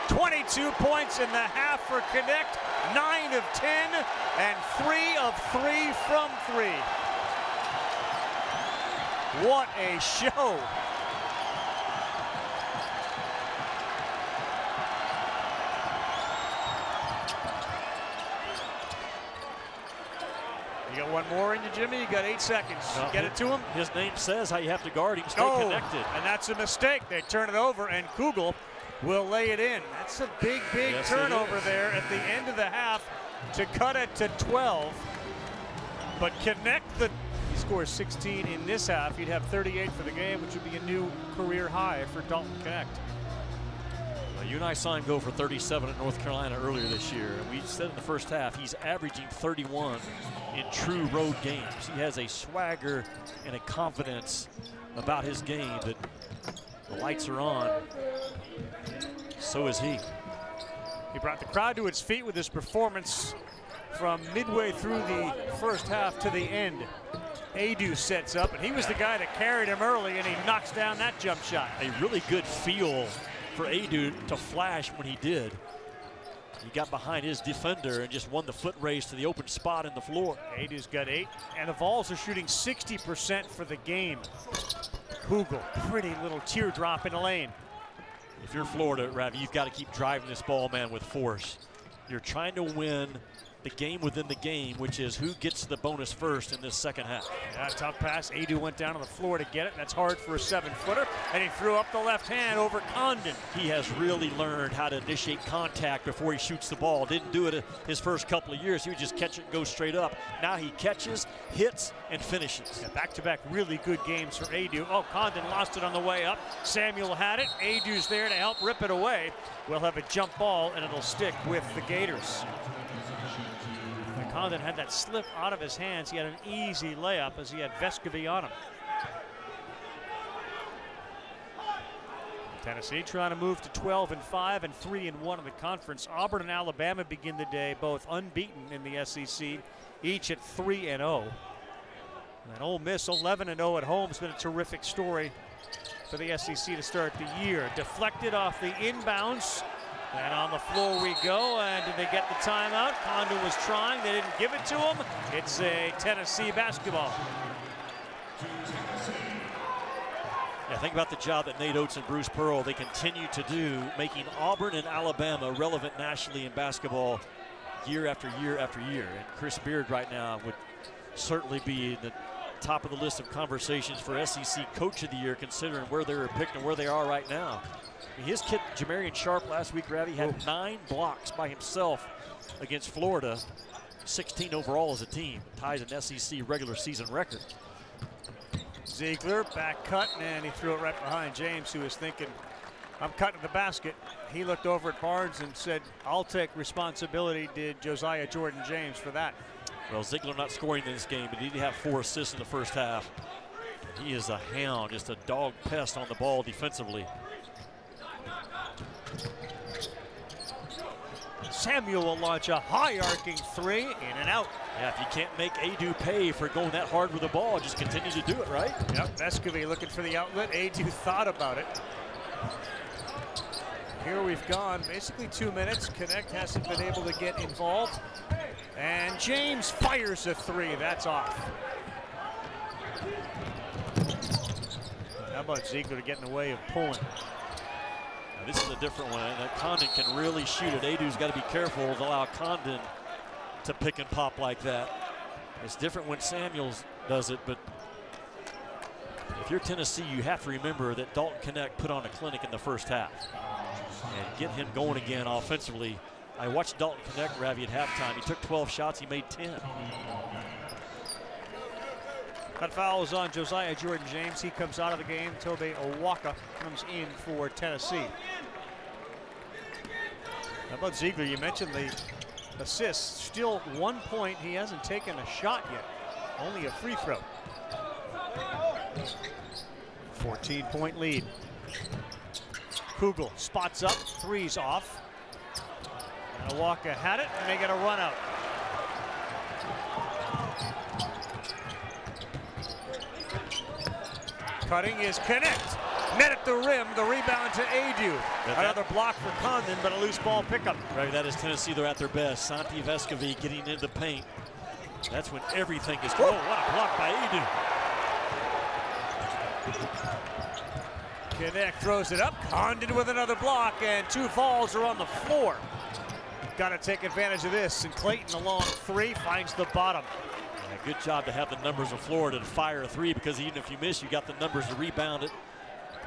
22 points in the half for Knecht, 9 of 10, and 3 of 3 from 3. What a show. You got one more in you, Jimmy. You got 8 seconds. Get it to him. His name says how you have to guard him. Stay connected. And that's a mistake. They turn it over, and Kugel will lay it in. That's a big, big turnover there at the end of the half to cut it to 12. But Knecht, he scores 16 in this half. He'd have 38 for the game, which would be a new career high for Dalton Knecht. You and I saw him go for 37 at North Carolina earlier this year. And we said in the first half, he's averaging 31 in true road games. He has a swagger and a confidence about his game that the lights are on. So is he. He brought the crowd to its feet with his performance from midway through the first half to the end. Adu sets up, and he was the guy that carried him early, and he knocks down that jump shot. A really good feel for Adu to flash when he did. He got behind his defender and just won the foot race to the open spot in the floor. Adu's got 8, and the Vols are shooting 60% for the game. Kugel, pretty little teardrop in the lane. If you're Florida, Ravi, you've got to keep driving this ball, man, with force. You're trying to win the game within the game, which is who gets the bonus first in this second half. Yeah, tough pass. Adu went down on the floor to get it. That's hard for a 7-footer, and he threw up the left hand over Condon. He has really learned how to initiate contact before he shoots the ball. Didn't do it his first couple of years. He would just catch it and go straight up. Now he catches, hits, and finishes. Yeah, back-to-back really good games for Adu. Oh, Condon lost it on the way up. Samuel had it. Adu's there to help rip it away. We'll have a jump ball, and it'll stick with the Gators. Condon had that slip out of his hands. He had an easy layup as he had Vescovi on him. Tennessee trying to move to 12-5 and 3-1 in the conference. Auburn and Alabama begin the day both unbeaten in the SEC, each at 3-0. And Ole Miss 11-0 at home has been a terrific story for the SEC to start the year. Deflected off the inbounds. And on the floor we go, and did they get the timeout? Condon was trying, they didn't give it to him. It's a Tennessee basketball. Yeah, think about the job that Nate Oates and Bruce Pearl, they continue to do, making Auburn and Alabama relevant nationally in basketball year after year after year. And Chris Beard right now would certainly be in the top of the list of conversations for SEC Coach of the Year, considering where they were picked and where they are right now. His kid, Jamarian Sharp, last week, Ravi, had 9 blocks by himself against Florida, 16 overall as a team. Ties an SEC regular season record. Zeigler, back cut, and he threw it right behind James, who was thinking, I'm cutting the basket. He looked over at Barnes and said, I'll take responsibility, did Josiah Jordan-James for that. Well, Zeigler not scoring in this game, but he did have 4 assists in the first half. He is a hound, just a dog pest on the ball defensively. Samuel will launch a high-arcing 3, in and out. Yeah, if you can't make Adu pay for going that hard with the ball, just continue to do it, right? Yep, Vescovi looking for the outlet. Adu thought about it. Here we've gone basically 2 minutes. Knecht hasn't been able to get involved. And James fires a three. That's off. How about Zeigler getting away of Pullen? This is a different one. That Condon can really shoot it. Adu's got to be careful to allow Condon to pick and pop like that. It's different when Samuels does it, but if you're Tennessee, you have to remember that Dalton Knecht put on a clinic in the first half. And get him going again offensively. I watched Dalton Knecht, Ravi, at halftime. He took 12 shots, he made 10. That foul is on Josiah Jordan-James. He comes out of the game. Tobe Awaka comes in for Tennessee. How about Zeigler? You mentioned the assists. Still 1 point. He hasn't taken a shot yet. Only a free throw. 14-point lead. Kugel spots up. Three's off. And Awaka had it, and they get a run out. Cutting is Knecht. Met at the rim, the rebound to Adu. Another block for Condon, but a loose ball pickup. Right, that is Tennessee, they're at their best. Santi Vescovi getting into the paint. That's when everything is going. Oh, what a block by Adu. Knecht throws it up, Condon with another block, and two fouls are on the floor. Got to take advantage of this, and Clayton along three finds the bottom. Good job to have the numbers of Florida to fire a three, because even if you miss, you got the numbers to rebound it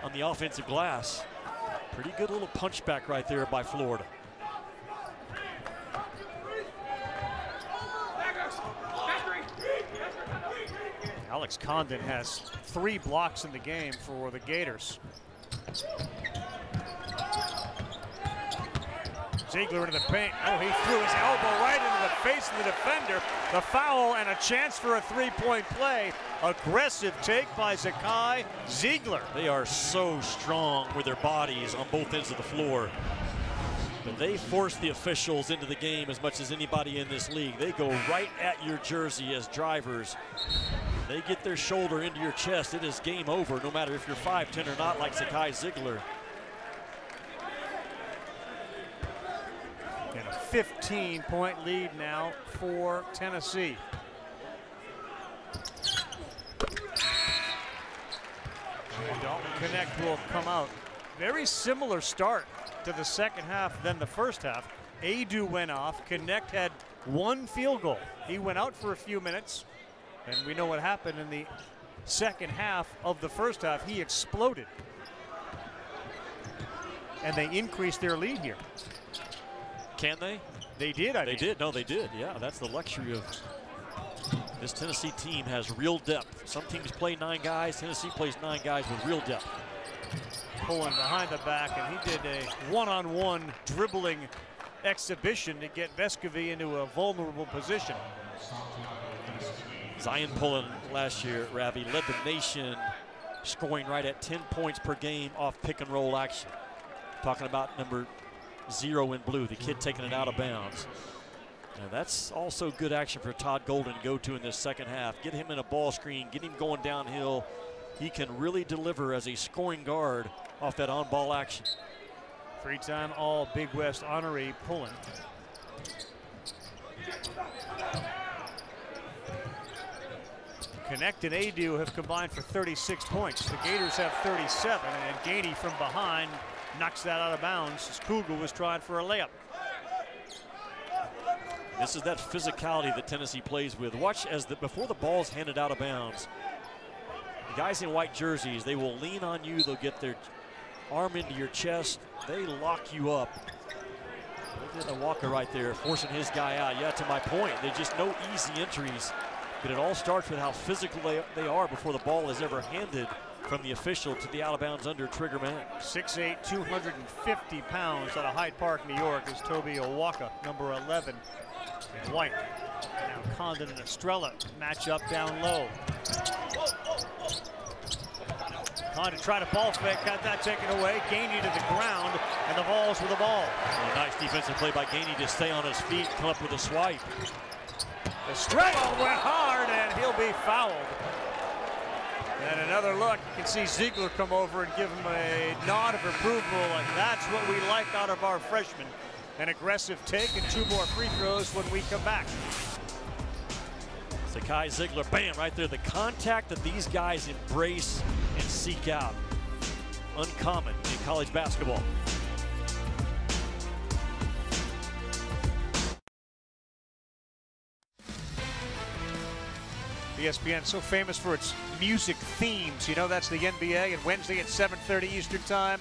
on the offensive glass. Pretty good little punch back right there by Florida. Alex Condon has 3 blocks in the game for the Gators. Zeigler into the paint. Oh, he threw his elbow right into the face of the defender. The foul and a chance for a three-point play. Aggressive take by Zakai Zeigler. They are so strong with their bodies on both ends of the floor. But they force the officials into the game as much as anybody in this league. They go right at your jersey as drivers. They get their shoulder into your chest. It is game over, no matter if you're 5'10" or not, like Zakai Zeigler. And a 15-point lead now for Tennessee. And Dalton Knecht will come out. Very similar start to the second half than the first half. Adu went off. Knecht had 1 field goal. He went out for a few minutes, and we know what happened in the second half of the first half. He exploded, and they increased their lead here. Can they? They did, I mean. They did, no, they did, yeah. That's the luxury of this Tennessee team, has real depth. Some teams play 9 guys. Tennessee plays 9 guys with real depth. Pulling behind the back, and he did a one-on-one dribbling exhibition to get Vescovi into a vulnerable position. Zyon Pullen last year, Ravi, led the nation, scoring right at 10 points per game off pick-and-roll action. Talking about number 0 in blue, the kid taking it out of bounds. And that's also good action for Todd Golden to go to in this second half. Get him in a ball screen, get him going downhill. He can really deliver as a scoring guard off that on-ball action. 3-time all Big West honoree Pullen. Knecht and Adu have combined for 36 points. The Gators have 37, and Gainey from behind knocks that out of bounds as Kugel was trying for a layup. This is that physicality that Tennessee plays with. Watch as before the ball's handed out of bounds, the guys in white jerseys, they will lean on you. They'll get their arm into your chest. They lock you up. Look at Awaka right there, forcing his guy out. Yeah, to my point, there's just no easy entries, but it all starts with how physical they are before the ball is ever handed from the official to the out-of-bounds under trigger man. 6'8", 250 pounds out of Hyde Park, New York, is Tobe Awaka, number 11 in white. Now Condon and Estrella match up down low. Condon tried a ball fake, got that taken away. Gainey to the ground, and the ball's with the ball. Well, nice defensive play by Gainey to stay on his feet, come up with a swipe. Estrella went hard, and he'll be fouled. And another look, you can see Zeigler come over and give him a nod of approval, and that's what we like out of our freshman. An aggressive take and two more free throws when we come back. Zakai Zeigler, bam, right there. The contact that these guys embrace and seek out. Uncommon in college basketball. ESPN so famous for its music themes. You know, that's the NBA, and Wednesday at 7:30 Eastern time,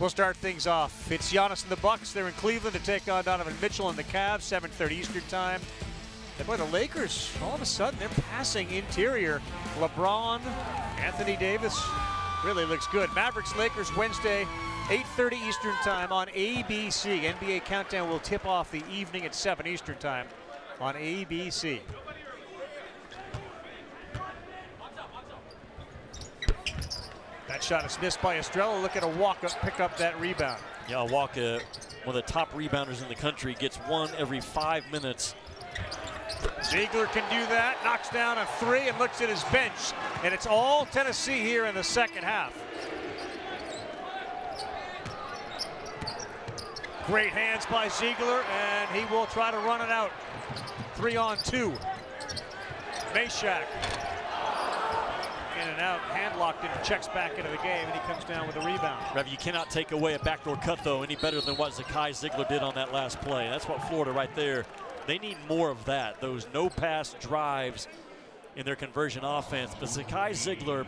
we'll start things off. It's Giannis and the Bucks. They're in Cleveland to take on Donovan Mitchell and the Cavs, 7:30 Eastern time. And boy, the Lakers, all of a sudden, they're passing interior. LeBron, Anthony Davis, really looks good. Mavericks, Lakers, Wednesday, 8:30 Eastern time on ABC. NBA Countdown will tip off the evening at 7 Eastern time on ABC. That shot is missed by Estrella. Look at Awaka pick up that rebound. Yeah, Awaka, one of the top rebounders in the country, gets one every 5 minutes. Zeigler can do that, knocks down a three and looks at his bench. And it's all Tennessee here in the second half. Great hands by Zeigler, and he will try to run it out. 3-on-2. Mashack. In and out, Handlogten checks back into the game, and he comes down with a rebound. Rev, you cannot take away a backdoor cut, though, any better than what Zakai Zeigler did on that last play. That's what Florida right there, they need more of that, those no-pass drives in their conversion offense. But Zakai Zeigler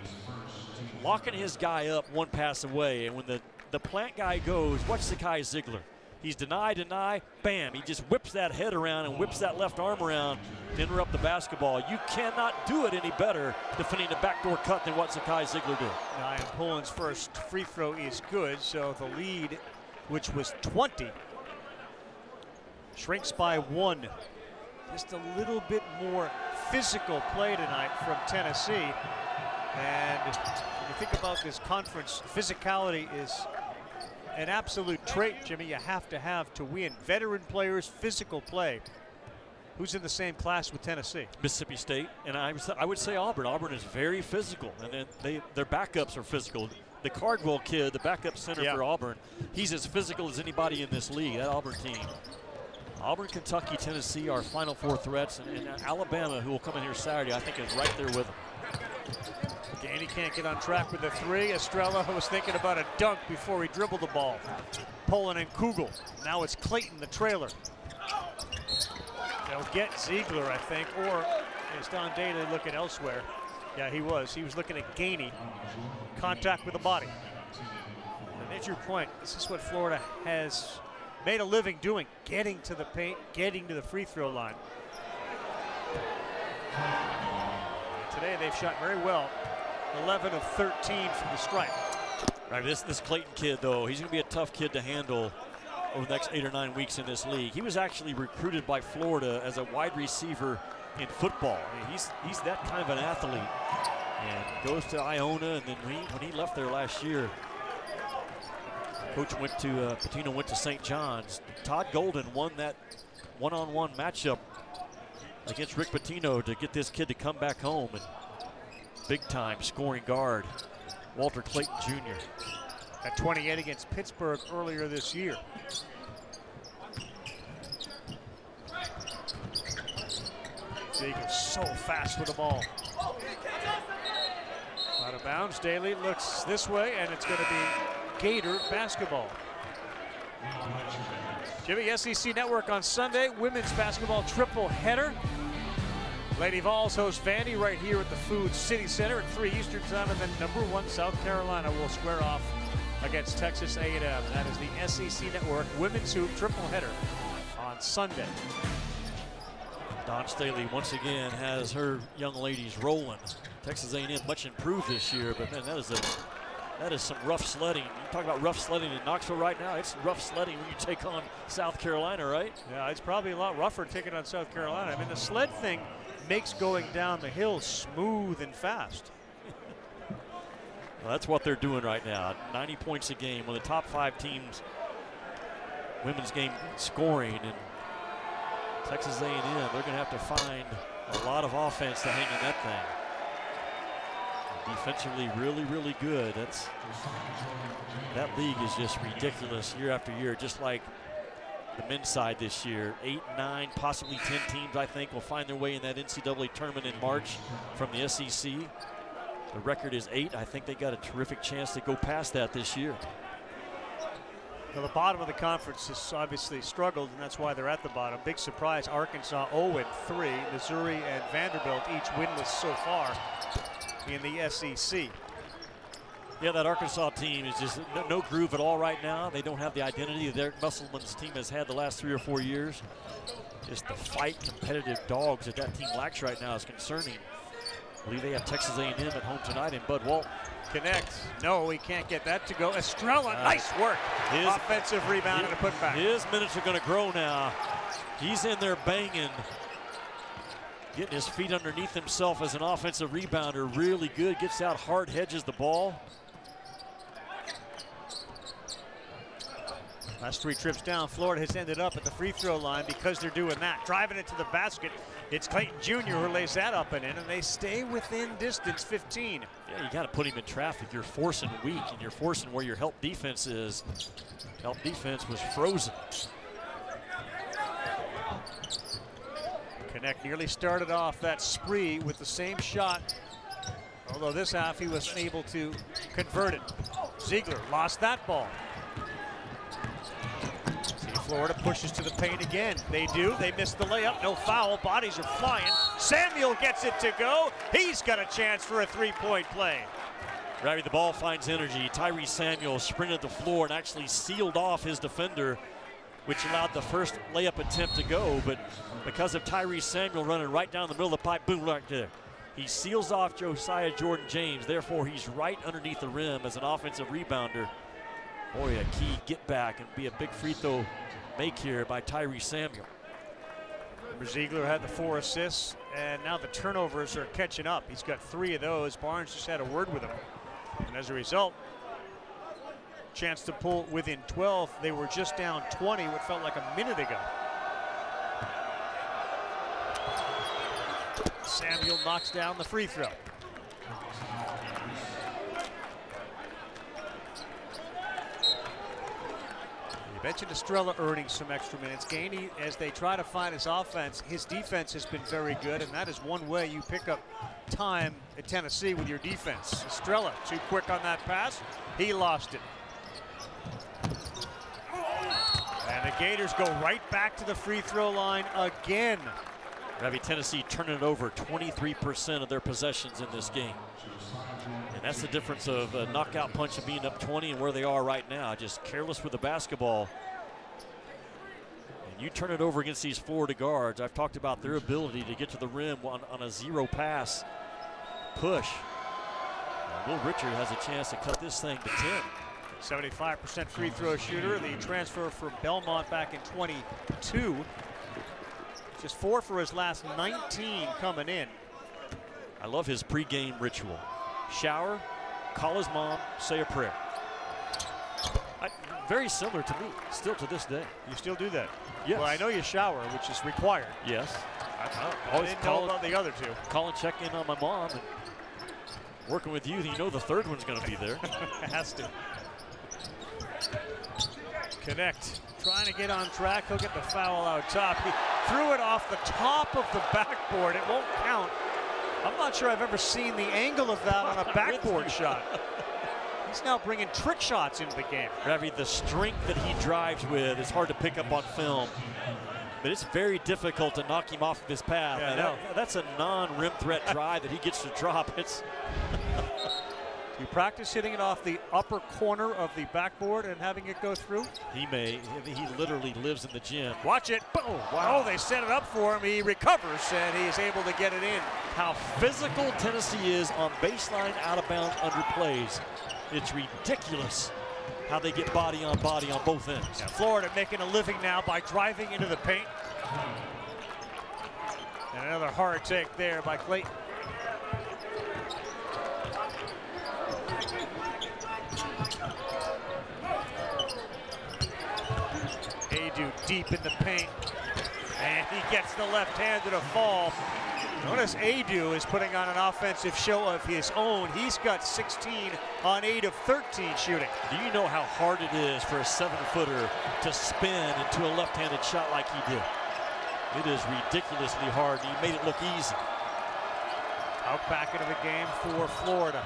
locking his guy up one pass away, and when the plant guy goes, watch Zakai Zeigler. He's deny, bam, he just whips that head around and whips that left arm around to interrupt the basketball. You cannot do it any better defending a backdoor cut than what Zakai Zeigler did. And Pullen's first free throw is good, so the lead, which was 20, shrinks by 1. Just a little bit more physical play tonight from Tennessee. And when you think about this conference, physicality is an absolute trait, Jimmy, you have to win. Veteran players, physical play. Who's in the same class with Tennessee? Mississippi State, and I would say Auburn. Auburn is very physical, and then their backups are physical. The Cardwell kid, the backup center for Auburn, he's as physical as anybody in this league, that Auburn team. Auburn, Kentucky, Tennessee are Final Four threats, and Alabama, who will come in here Saturday, I think is right there with them. Gainey can't get on track with the three. Estrella was thinking about a dunk before he dribbled the ball. Pullen and Kugel. Now it's Clayton, the trailer. They'll get Zeigler, I think, or is Don Daly looking elsewhere? Yeah, he was. He was looking at Gainey. Contact with the body. And at your point, this is what Florida has made a living doing, getting to the paint, getting to the free throw line. Today they've shot very well. 11 of 13 from the stripe. Right, this Clayton kid, though, he's gonna be a tough kid to handle over the next 8 or 9 weeks in this league. He was actually recruited by Florida as a wide receiver in football. I mean, he's that kind of an athlete. And goes to Iona, and then when he left there last year, coach went to, Pitino went to St. John's. Todd Golden won that one-on-one matchup against Rick Pitino to get this kid to come back home. And big time scoring guard, Walter Clayton Jr. At 28 against Pittsburgh earlier this year. Zeigler so fast with the ball. Out of bounds, Daly looks this way, and it's gonna be Gator basketball. Jimmy, SEC Network on Sunday, women's basketball triple header. Lady Vols host Vandy right here at the Food City Center at 3 Eastern time, and then #1 South Carolina will square off against Texas A&M. That is the SEC Network Women's Hoop triple header on Sunday. Don Staley once again has her young ladies rolling. Texas A&M much improved this year, but man, that is some rough sledding. You talk about rough sledding in Knoxville right now. It's rough sledding when you take on South Carolina, right? Yeah, it's probably a lot rougher taking on South Carolina. I mean, the sled thing makes going down the hill smooth and fast. Well, that's what they're doing right now. 90 points a game, one of the top 5 teams, women's game scoring, and Texas A&M, they're gonna have to find a lot of offense to hang in that thing. defensively really good. That league is just ridiculous year after year, just like the men's side this year. 8, 9, possibly 10 teams, I think, will find their way in that NCAA tournament in March from the SEC. The record is 8. I think they got a terrific chance to go past that this year. Now, the bottom of the conference has obviously struggled, and that's why they're at the bottom. Big surprise, Arkansas 0-3. Missouri and Vanderbilt each winless so far in the SEC. Yeah, that Arkansas team is just no groove at all right now. They don't have the identity their Musselman's team has had the last 3 or 4 years. Just the fight, competitive dogs that that team lacks right now is concerning. I believe they have Texas A&M at home tonight, and Bud Walton connects. No, he can't get that to go. Estrella, nice work. His offensive rebound and a putback. His minutes are going to grow now. He's in there banging, getting his feet underneath himself as an offensive rebounder. Really good. Gets out hard, hedges the ball. Last 3 trips down, Florida has ended up at the free throw line because they're doing that. Driving it to the basket, it's Clayton Jr. who lays that up and in, and they stay within distance, 15. Yeah, you got to put him in traffic. You're forcing weak, and you're forcing where your help defense is. Help defense was frozen. Knecht nearly started off that spree with the same shot, although this half he wasn't able to convert it. Zeigler lost that ball. Florida pushes to the paint again. They do. They miss the layup. No foul. Bodies are flying. Samuel gets it to go. He's got a chance for a three-point play. Ravi, the ball finds energy. Tyrese Samuel sprinted the floor and actually sealed off his defender, which allowed the first layup attempt to go. But because of Tyrese Samuel running right down the middle of the pipe, boom, right there. He seals off Josiah Jordan-James. Therefore, he's right underneath the rim as an offensive rebounder. Boy, a key get back and be a big free throw make here by Tyrese Samuel. Zeigler had the 4 assists, and now the turnovers are catching up. He's got 3 of those. Barnes just had a word with him. And as a result, chance to pull within 12. They were just down 20, what felt like a minute ago. Samuel knocks down the free throw. Mentioned Estrella earning some extra minutes. Gainey, as they try to find his offense, his defense has been very good, and that is one way you pick up time at Tennessee with your defense. Estrella too quick on that pass. He lost it. And the Gators go right back to the free throw line again. Ravi, Tennessee turning it over 23% of their possessions in this game. And that's the difference of a knockout punch of being up 20 and where they are right now. Just careless with the basketball. And you turn it over against these Florida guards. I've talked about their ability to get to the rim on a zero pass push. Now, Will Richard has a chance to cut this thing to 10. 75% free throw shooter, the transfer from Belmont back in 22. Just 4 for his last 19 coming in. I love his pregame ritual. Shower, call his mom, say a prayer. Very similar to me, still to this day. You still do that? Yes. Well, I know you shower, which is required. Yes. I always didn't know about the other two. Call and check in on my mom. And working with you, you know the third one's going to be there. It has to. Knecht trying to get on track. He'll get the foul out top. He threw it off the top of the backboard. It won't count. I'm not sure I've ever seen the angle of that on a backboard shot. He's now bringing trick shots into the game. Ravi, the strength that he drives with is hard to pick up on film, but it's very difficult to knock him off of his path. Yeah, that's a non-rim threat drive that he gets to drop. It's you practice hitting it off the upper corner of the backboard and having it go through? He literally lives in the gym. Watch it. Boom. Wow. Oh, they set it up for him. He recovers, and he is able to get it in. How physical Tennessee is on baseline, out of bounds, under plays. It's ridiculous how they get body on body on both ends. Yeah, Florida making a living now by driving into the paint. And another hard take there by Clayton. Deep in the paint, and he gets the left hand to fall. Notice Adu is putting on an offensive show of his own. He's got 16 on 8 of 13 shooting. Do you know how hard it is for a 7-footer to spin into a left-handed shot like he did? It is ridiculously hard. He made it look easy. Out back into the game for Florida.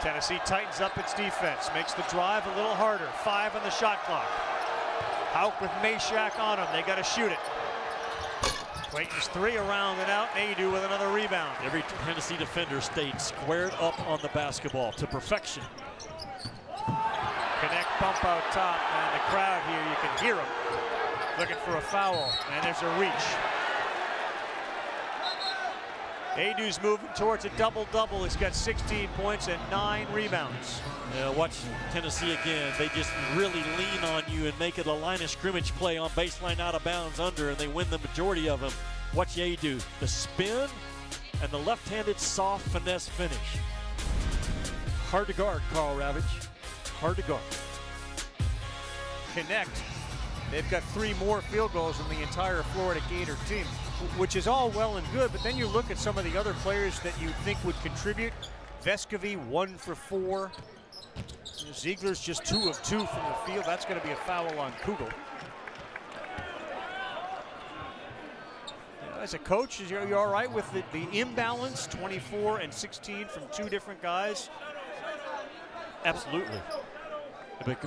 Tennessee tightens up its defense, makes the drive a little harder. 5 on the shot clock. Houck with Mashack on him. They got to shoot it. Clayton's 3 around and out. Adu with another rebound. Every Tennessee defender stayed squared up on the basketball to perfection. Connect bump out top, and the crowd here, you can hear them looking for a foul, and there's a reach. Adu's moving towards a double-double. He's got 16 points and 9 rebounds. Yeah, watch Tennessee again. They just really lean on you and make it a line of scrimmage play on baseline, out of bounds, under, and they win the majority of them. Watch Adu, the spin and the left-handed soft finesse finish. Hard to guard, Carl Ravitch. Hard to guard. Connect. They've got 3 more field goals than the entire Florida Gator team, which is all well and good, but then you look at some of the other players that you think would contribute. Vescovi, 1 for 4. Ziegler's just 2 of 2 from the field. That's going to be a foul on Kugel. As a coach, you're all right with the imbalance, 24 and 16 from 2 different guys? Absolutely.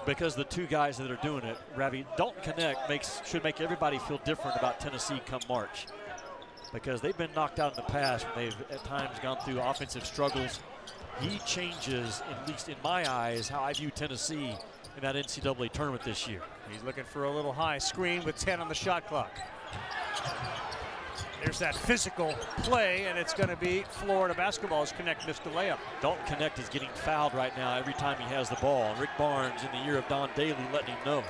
Because the 2 guys that are doing it, Ravi, Dalton Knecht should make everybody feel different about Tennessee come March, because they've been knocked out in the past when they've at times gone through offensive struggles. He changes, at least in my eyes, how I view Tennessee in that NCAA tournament this year. He's looking for a little high screen with 10 on the shot clock. There's that physical play, and it's going to be Florida basketball as Knecht missed the layup. Dalton Knecht is getting fouled right now every time he has the ball. And Rick Barnes, in the year of Don Daly, letting him know.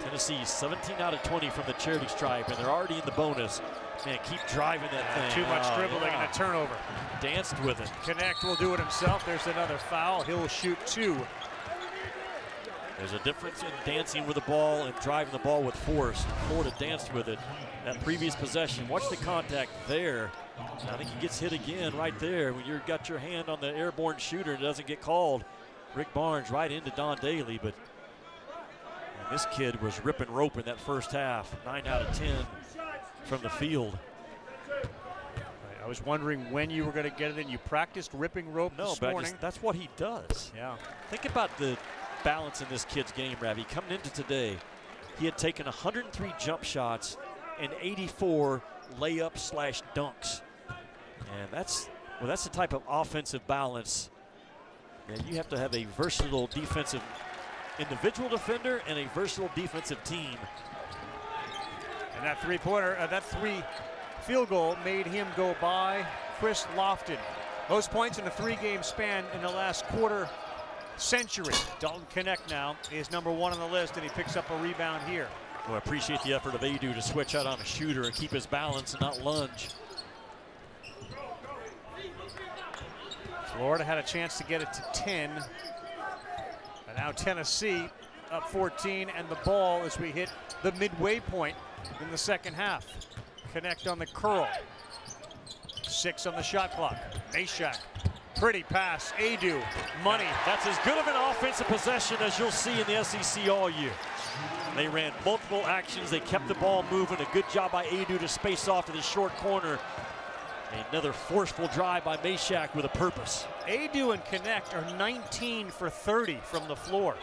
Tennessee 17 out of 20 from the charity stripe, and they're already in the bonus. Man, keep driving that thing. Too much dribbling and a turnover. Danced with it. Knecht will do it himself. There's another foul. He'll shoot 2. There's a difference in dancing with the ball and driving the ball with force. Florida danced with it. That previous possession, watch the contact there. I think he gets hit again right there. When you've got your hand on the airborne shooter and doesn't get called, Rick Barnes right into Don Daly. But this kid was ripping rope in that first half. 9 out of 10 from the field. I was wondering when you were going to get it in. You practiced ripping rope this morning. That's what he does. Yeah. Think about the balance in this kid's game, Ravi. Coming into today, he had taken 103 jump shots and 84 layup/dunks. And that's the type of offensive balance. And you have to have a versatile defensive individual defender and a versatile defensive team. And that three-pointer, that 3 field goal made him go by Chris Lofton. Most points in a 3-game span in the last quarter century. Dalton Knecht now is number 1 on the list, and he picks up a rebound here. Well, I appreciate the effort of Adu to switch out on a shooter and keep his balance and not lunge. Florida had a chance to get it to 10. And now Tennessee up 14 and the ball as we hit the midway point in the second half. Knecht on the curl. 6 on the shot clock. Mashack. Pretty pass, Adu, money. That's as good of an offensive possession as you'll see in the SEC all year. They ran multiple actions. They kept the ball moving. A good job by Adu to space off to the short corner. Another forceful drive by Mashack with a purpose. Adu and Knecht are 19 for 30 from the floor.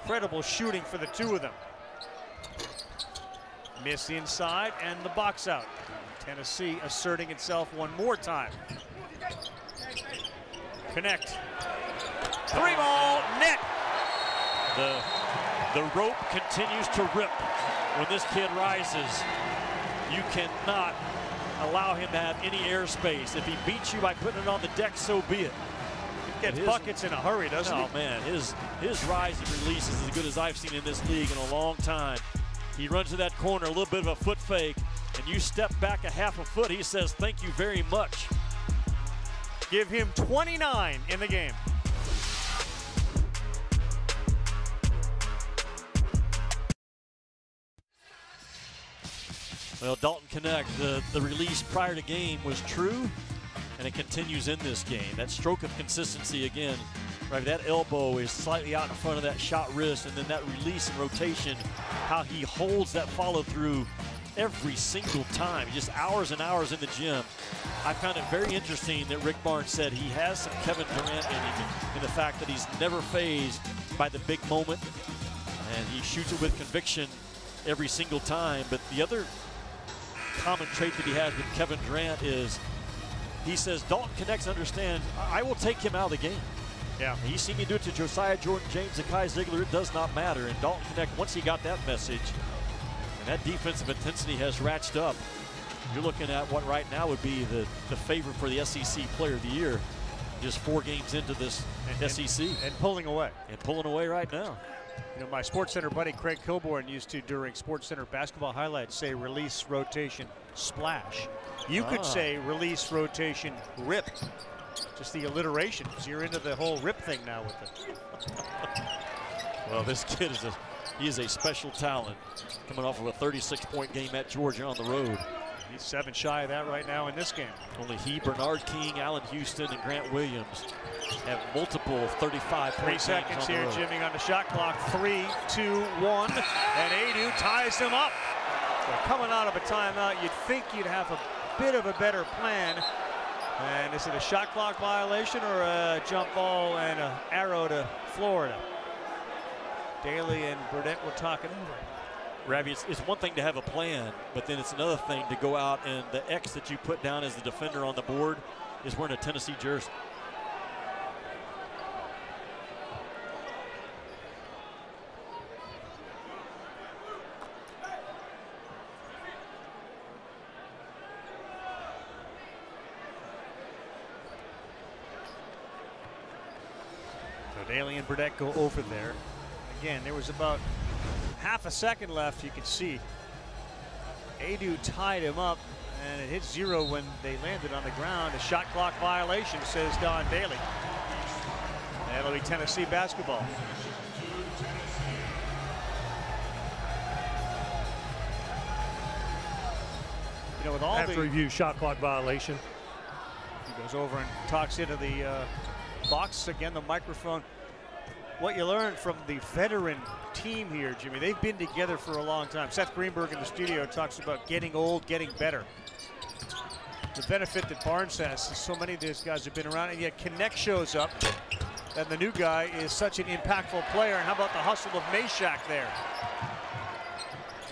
Incredible shooting for the 2 of them. Miss inside and the box out. Tennessee asserting itself one more time. Knecht. 3-ball, net. The rope continues to rip when this kid rises. You cannot allow him to have any airspace. If he beats you by putting it on the deck, so be it. He gets buckets in a hurry, doesn't he? Oh, man, his rise and release is as good as I've seen in this league in a long time. He runs to that corner, a little bit of a foot fake, and you step back a half a foot, he says, thank you very much. Give him 29 in the game. Well, Dalton Knecht, the release prior to game was true, and it continues in this game. That stroke of consistency again, right? That elbow is slightly out in front of that shot wrist, and then that release and rotation, how he holds that follow through every single time, just hours and hours in the gym. I found it very interesting that Rick Barnes said he has some Kevin Durant in him, and the fact that he's never fazed by the big moment, and he shoots it with conviction every single time. But the other common trait that he has with Kevin Durant is, he says, Dalton Knecht understands, I will take him out of the game. Yeah. He's seen me do it to Josiah Jordan-James, Zakai Zeigler, it does not matter. And Dalton Knecht, once he got that message, and that defensive intensity has ratcheted up, you're looking at what right now would be the favorite for the SEC Player of the Year, just 4 games into this SEC. And pulling away. And pulling away right now. You know, my SportsCenter buddy Craig Kilborn used to, during SportsCenter basketball highlights, say release, rotation, splash. You could say release, rotation, rip. Just the alliteration, because you're into the whole rip thing now with it. Well, this kid is a special talent, coming off of a 36-point game at Georgia on the road. He's 7 shy of that right now in this game. Only he, Bernard King, Allen Houston, and Grant Williams have multiple 35-point games. 3 seconds here, Jimmy, on the shot clock. 3, 2, 1, and Adu ties them up. Well, coming out of a timeout, you'd think you'd have a bit of a better plan. And is it a shot clock violation or a jump ball and an arrow to Florida? Daly and Burdett were talking over it. Ravi, it's one thing to have a plan, but then it's another thing to go out, and the X that you put down as the defender on the board is wearing a Tennessee jersey. So Daly and Burdett go over there. Again, there was about half a second left, you can see. Adu tied him up, and it hit 0 when they landed on the ground. A shot clock violation, says Don Daly. That'll be Tennessee basketball. You know, with all the review shot clock violation, he goes over and talks into the box again, the microphone. What you learn from the veteran team here, Jimmy, they've been together for a long time. Seth Greenberg in the studio talks about getting old, getting better. The benefit that Barnes has is so many of these guys have been around, and yet Knecht shows up, and the new guy is such an impactful player. And how about the hustle of Mashack there?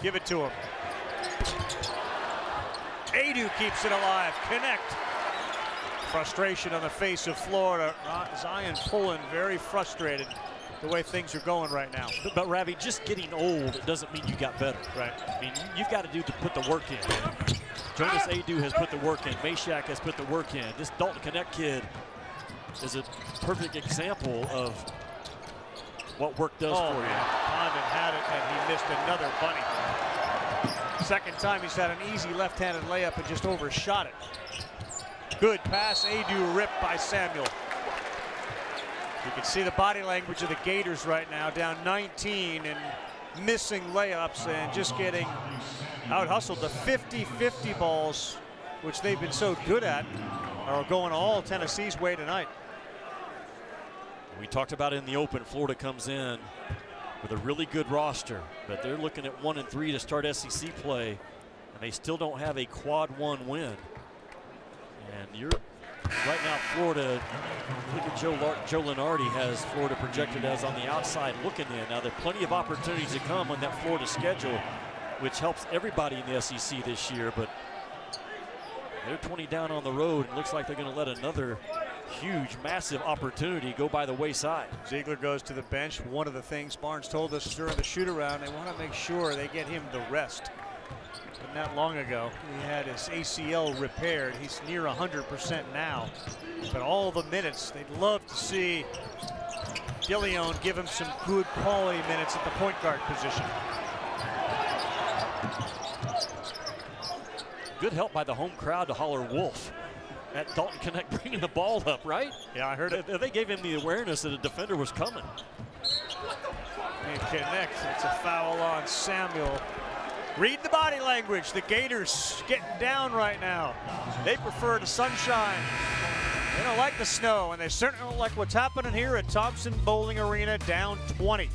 Give it to him. Adu keeps it alive. Knecht. Frustration on the face of Florida. Zyon Pullen very frustrated the way things are going right now. But Ravi, just getting old doesn't mean you got better. Right. I mean, you've got to put the work in. Jonas Adu has put the work in. Mashack has put the work in. This Dalton Knecht kid is a perfect example of what work does for you. Condon had it, and he missed another bunny. Second time he's had an easy left-handed layup and just overshot it. Good pass, Adu ripped by Samuel. You can see the body language of the Gators right now, down 19 and missing layups and just getting out-hustled. The 50-50 balls, which they've been so good at, are going all Tennessee's way tonight. We talked about in the open, Florida comes in with a really good roster, but they're looking at 1-3 to start SEC play, and they still don't have a quad-1 win. And you're right now, Florida. Look at Joe Lenardi has Florida projected as on the outside looking in. Now there are plenty of opportunities to come on that Florida schedule, which helps everybody in the SEC this year. But they're 20 down on the road, and looks like they're going to let another huge, massive opportunity go by the wayside. Zeigler goes to the bench. One of the things Barnes told us during the shoot-around, they want to make sure they get him the rest. But not long ago, he had his ACL repaired. He's near 100% now. But all the minutes, they'd love to see DeLeon give him some good quality minutes at the point guard position. Good help by the home crowd to holler wolf at Dalton Knecht bringing the ball up, right? Yeah, I heard it. They gave him the awareness that a defender was coming. And Knecht, it's a foul on Samuel. Read the body language. The Gators getting down right now. They prefer the sunshine. They don't like the snow, and they certainly don't like what's happening here at Thompson-Boling Arena, down 20.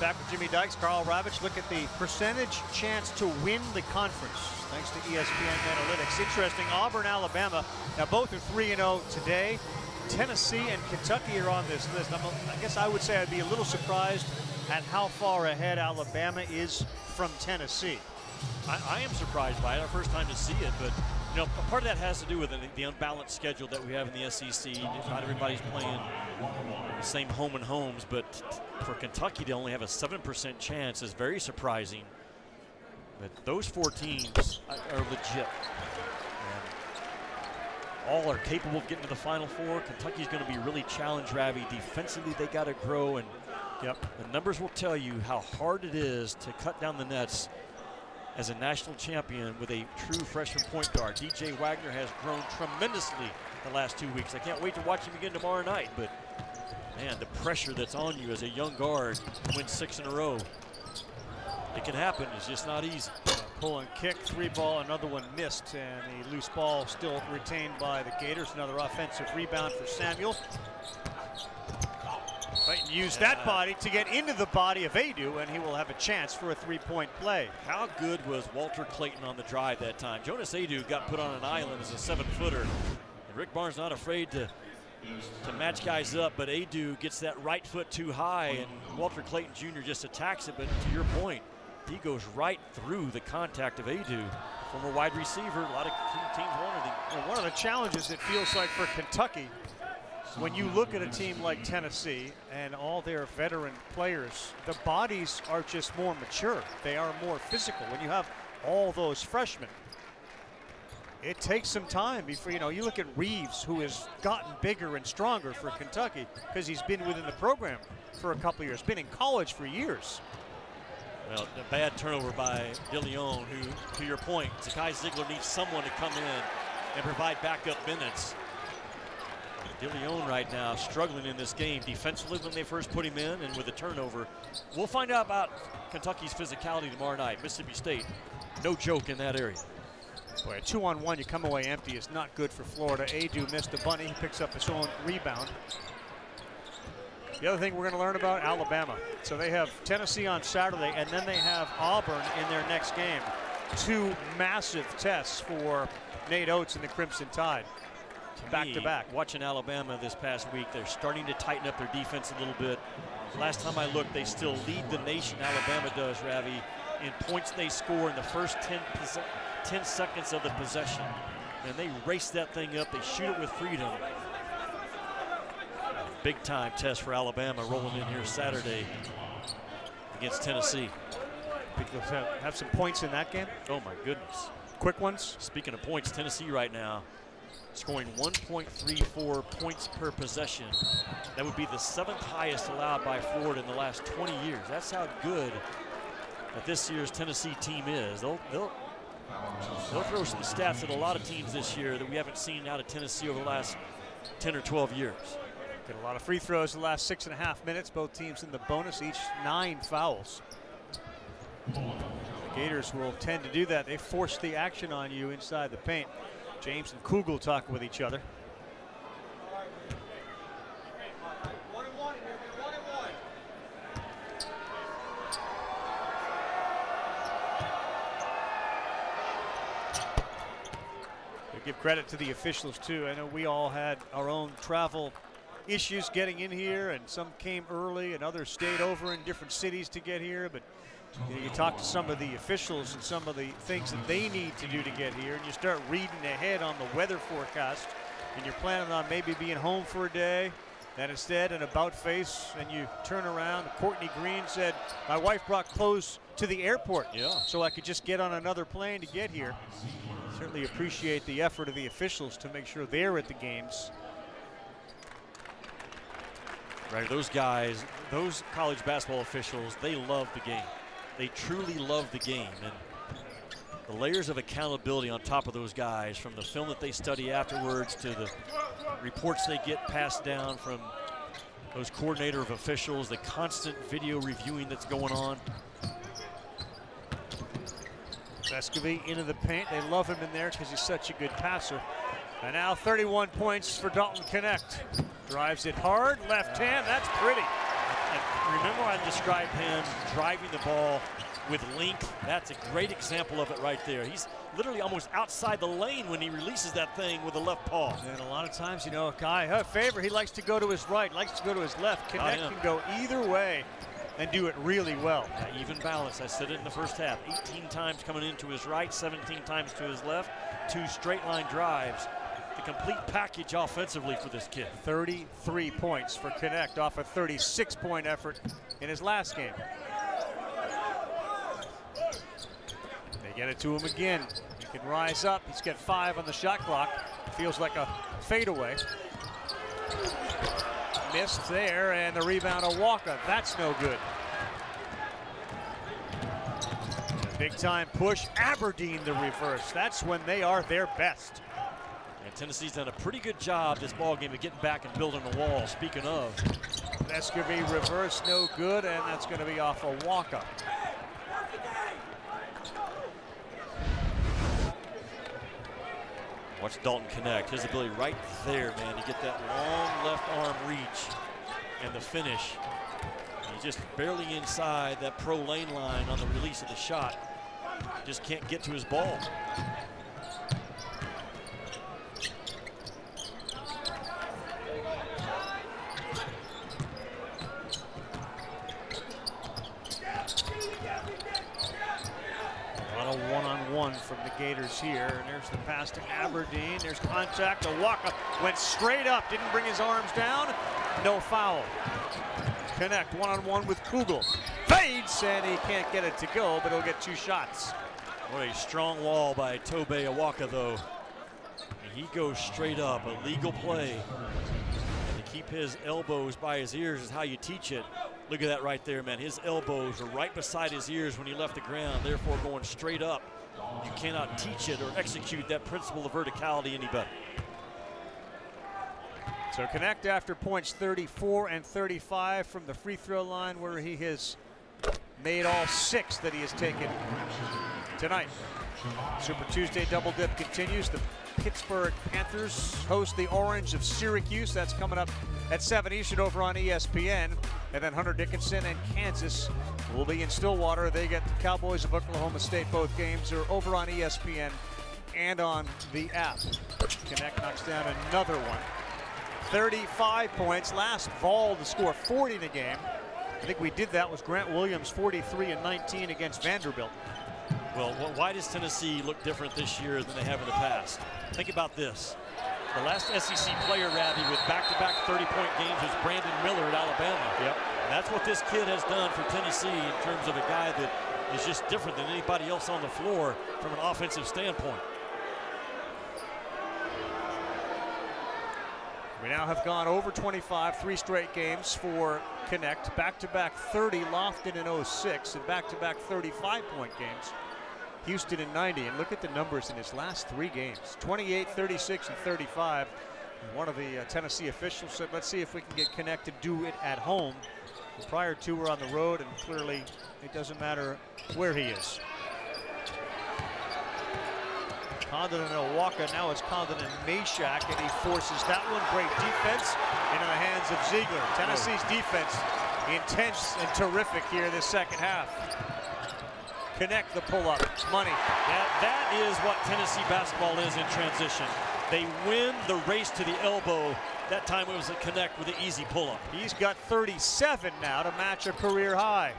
Back with Jimmy Dykes, Carl Ravitch. Look at the percentage chance to win the conference, thanks to ESPN Analytics. Interesting, Auburn, Alabama. Now both are 3-0 today. Tennessee and Kentucky are on this list. I guess I would say I'd be a little surprised at how far ahead Alabama is from Tennessee. I am surprised by it, our first time to see it, but you know, part of that has to do with the unbalanced schedule that we have in the SEC. Not everybody's playing the same home and homes, but for Kentucky to only have a 7% chance is very surprising. But those four teams are legit. All are capable of getting to the Final Four. Kentucky's going to be really challenge-ravy. Defensively, they got to grow, and the numbers will tell you how hard it is to cut down the nets as a national champion with a true freshman point guard. DJ Wagner has grown tremendously the last 2 weeks. I can't wait to watch him again tomorrow night, but man, the pressure that's on you as a young guard to win 6 in a row, it can happen, it's just not easy. Pull and kick, three ball, another one missed, and the loose ball still retained by the Gators. Another offensive rebound for Samuel. Clayton used that body to get into the body of Adu, and he will have a chance for a three-point play. How good was Walter Clayton on the drive that time? Jonas Adu got put on an island as a 7-footer. And Rick Barnes not afraid to match guys up, but Adu gets that right foot too high, and Walter Clayton Jr. just attacks it, but to your point, he goes right through the contact of Adu, former wide receiver. A lot of teams wanted him. Well, one of the challenges it feels like for Kentucky, when you look at a team like Tennessee and all their veteran players, the bodies are just more mature. They are more physical. When you have all those freshmen, it takes some time before, you know, you look at Reeves, who has gotten bigger and stronger for Kentucky because he's been within the program for a couple years, been in college for years. Well, a bad turnover by DeLeon, who, to your point, Zakai Zeigler needs someone to come in and provide backup minutes. DeLeon right now struggling in this game defensively when they first put him in, and with a turnover. We'll find out about Kentucky's physicality tomorrow night. Mississippi State, no joke in that area. Boy, a 2-on-1, you come away empty, is not good for Florida. Adu missed the bunny, he picks up his own rebound. The other thing we're going to learn about Alabama. So they have Tennessee on Saturday, and then they have Auburn in their next game. Two massive tests for Nate Oates and the Crimson Tide. Back-to-back. Watching Alabama this past week, they're starting to tighten up their defense a little bit. Last time I looked, they still lead the nation, Alabama does, Ravi, in points they score in the first 10 seconds of the possession. And they race that thing up, they shoot it with freedom. Big time test for Alabama rolling in here Saturday against Tennessee. Have some points in that game? Oh my goodness. Quick ones? Speaking of points, Tennessee right now scoring 1.34 points per possession. That would be the 7th highest allowed by Florida in the last 20 years. That's how good that this year's Tennessee team is. They'll throw some stats at a lot of teams this year that we haven't seen out of Tennessee over the last 10 or 12 years. Get a lot of free throws the last 6.5 minutes. Both teams in the bonus, each 9 fouls. The Gators will tend to do that. They force the action on you inside the paint. James and Kugel talking with each other. They give credit to the officials too. I know we all had our own travel issues getting in here, and some came early and others stayed over in different cities to get here, but you talk to some of the officials and some of the things that they need to do to get here, and you start reading ahead on the weather forecast, and you're planning on maybe being home for a day, and instead an about face, and you turn around. Courtney Green said, my wife brought clothes to the airport so I could just get on another plane to get here. Certainly appreciate the effort of the officials to make sure they're at the games. Right, those guys, those college basketball officials, they love the game. They truly love the game, and the layers of accountability on top of those guys, from the film that they study afterwards to the reports they get passed down from those coordinator of officials, the constant video reviewing that's going on. Vescovi into the paint. They love him in there because he's such a good passer. And now 31 points for Dalton Knecht. Drives it hard, left hand, that's pretty. And remember I described him driving the ball with length. That's a great example of it right there. He's literally almost outside the lane when he releases that thing with the left paw. And a lot of times, you know, a guy, a favor, he likes to go to his right, likes to go to his left. Knecht can go either way and do it really well. Yeah, even balance, I said it in the first half. 18 times coming into his right, 17 times to his left, 2 straight line drives. The complete package offensively for this kid. 33 points for Knecht off a 36-point effort in his last game. They get it to him again. He can rise up. He's got 5 on the shot clock. Feels like a fadeaway. Missed there, and the rebound of Awaka. That's no good. Big-time push. Aberdeen the reverse. That's when they are their best. And Tennessee's done a pretty good job this ballgame of getting back and building the wall. Speaking of, Vescovi reverse, no good, and that's going to be off of Awaka. Watch Dalton Knecht. His ability right there, man, to get that long left arm reach and the finish. And he's just barely inside that pro lane line on the release of the shot. Just can't get to his ball. From the Gators here, and there's the pass to Aberdeen. There's contact. Awaka went straight up, didn't bring his arms down. No foul. Knecht one-on-one with Kugel. Fades, and he can't get it to go, but he'll get 2 shots. What a strong wall by Tobe Awaka, though. And he goes straight up, a legal play. And to keep his elbows by his ears is how you teach it. Look at that right there, man. His elbows are right beside his ears when he left the ground, therefore going straight up. You cannot teach it or execute that principle of verticality any better. So Knecht after points 34 and 35 from the free throw line, where he has made all 6 that he has taken tonight. Super Tuesday double dip continues. The Pittsburgh Panthers host the Orange of Syracuse. That's coming up at 7 Eastern over on ESPN. And then Hunter Dickinson and Kansas will be in Stillwater. They get the Cowboys of Oklahoma State. Both games are over on ESPN and on the app. Knecht knocks down another one. 35 points. Last ball to score 40 in the game. I think we did that was Grant Williams, 43 and 19 against Vanderbilt. Well, why does Tennessee look different this year than they have in the past? Think about this. The last SEC player rally with back-to-back 30-point games was Brandon Miller at Alabama. Yep. And that's what this kid has done for Tennessee in terms of a guy that is just different than anybody else on the floor from an offensive standpoint. We now have gone over 25, 3 straight games for Knecht. Back-to-back 30, Lofton in 06, and back-to-back 35-point games, Houston in 90. And look at the numbers in his last 3 games, 28, 36, and 35. And one of the Tennessee officials said, let's see if we can get Knecht to do it at home. The prior 2 were on the road, and clearly it doesn't matter where he is. Condon and Awaka, now it's Condon and Mashack, and he forces that one. Great defense into the hands of Zeigler. Tennessee's defense intense and terrific here this second half. Knecht the pull-up, money. That is what Tennessee basketball is in transition. They win the race to the elbow. That time it was a Knecht with an easy pull-up. He's got 37 now to match a career high.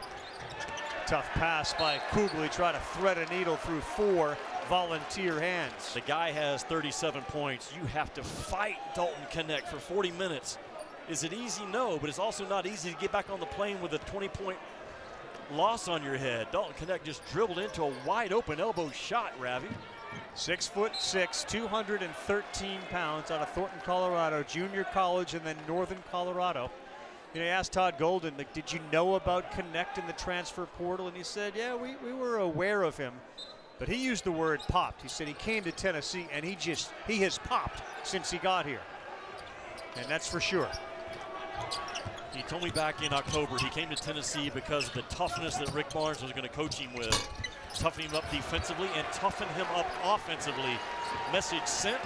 Tough pass by Kugel. He tried to thread a needle through 4 volunteer hands. The guy has 37 points. You have to fight Dalton Knecht for 40 minutes. Is it easy? No, but it's also not easy to get back on the plane with a 20-point loss on your head. Dalton Knecht just dribbled into a wide-open elbow shot, Ravi. 6'6", 213 pounds out of Thornton, Colorado, junior college, and then Northern Colorado. You know, I asked Todd Golden, like, did you know about Knecht in the transfer portal? And he said, yeah, we were aware of him. But he used the word popped. He said he came to Tennessee, and he has popped since he got here. And that's for sure. He told me back in October he came to Tennessee because of the toughness that Rick Barnes was going to coach him with. Toughen him up defensively and toughen him up offensively. Message sent,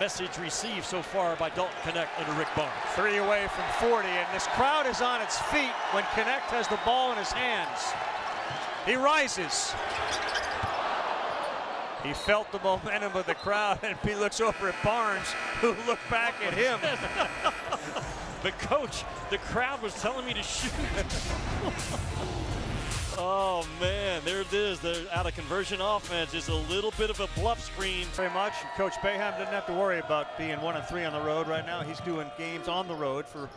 message received so far by Dalton Knecht under Rick Barnes. 3 away from 40, and this crowd is on its feet when Knecht has the ball in his hands. He rises. He felt the momentum of the crowd, and he looks over at Barnes, who looked back at him. But coach, the crowd was telling me to shoot. Oh man, there it is. They're out of conversion offense. Just a little bit of a bluff screen. Very much. Coach Boeheim doesn't have to worry about being 1-3 on the road right now. He's doing games on the road for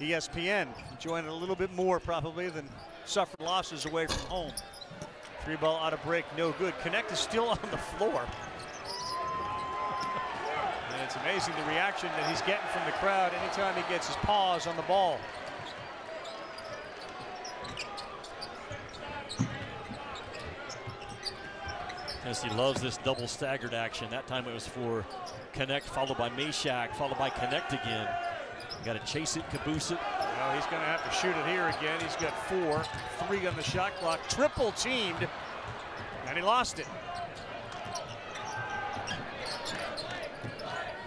ESPN. Enjoying it a little bit more probably than suffered losses away from home. 3 ball out of break, no good. Knecht is still on the floor. And it's amazing the reaction that he's getting from the crowd anytime he gets his paws on the ball. Tennessee loves this double staggered action. That time it was for Knecht, followed by Mashack, followed by Knecht again. Got to chase it, caboose it. Well, he's going to have to shoot it here again. He's got 4, 3 on the shot clock. Triple teamed, and he lost it.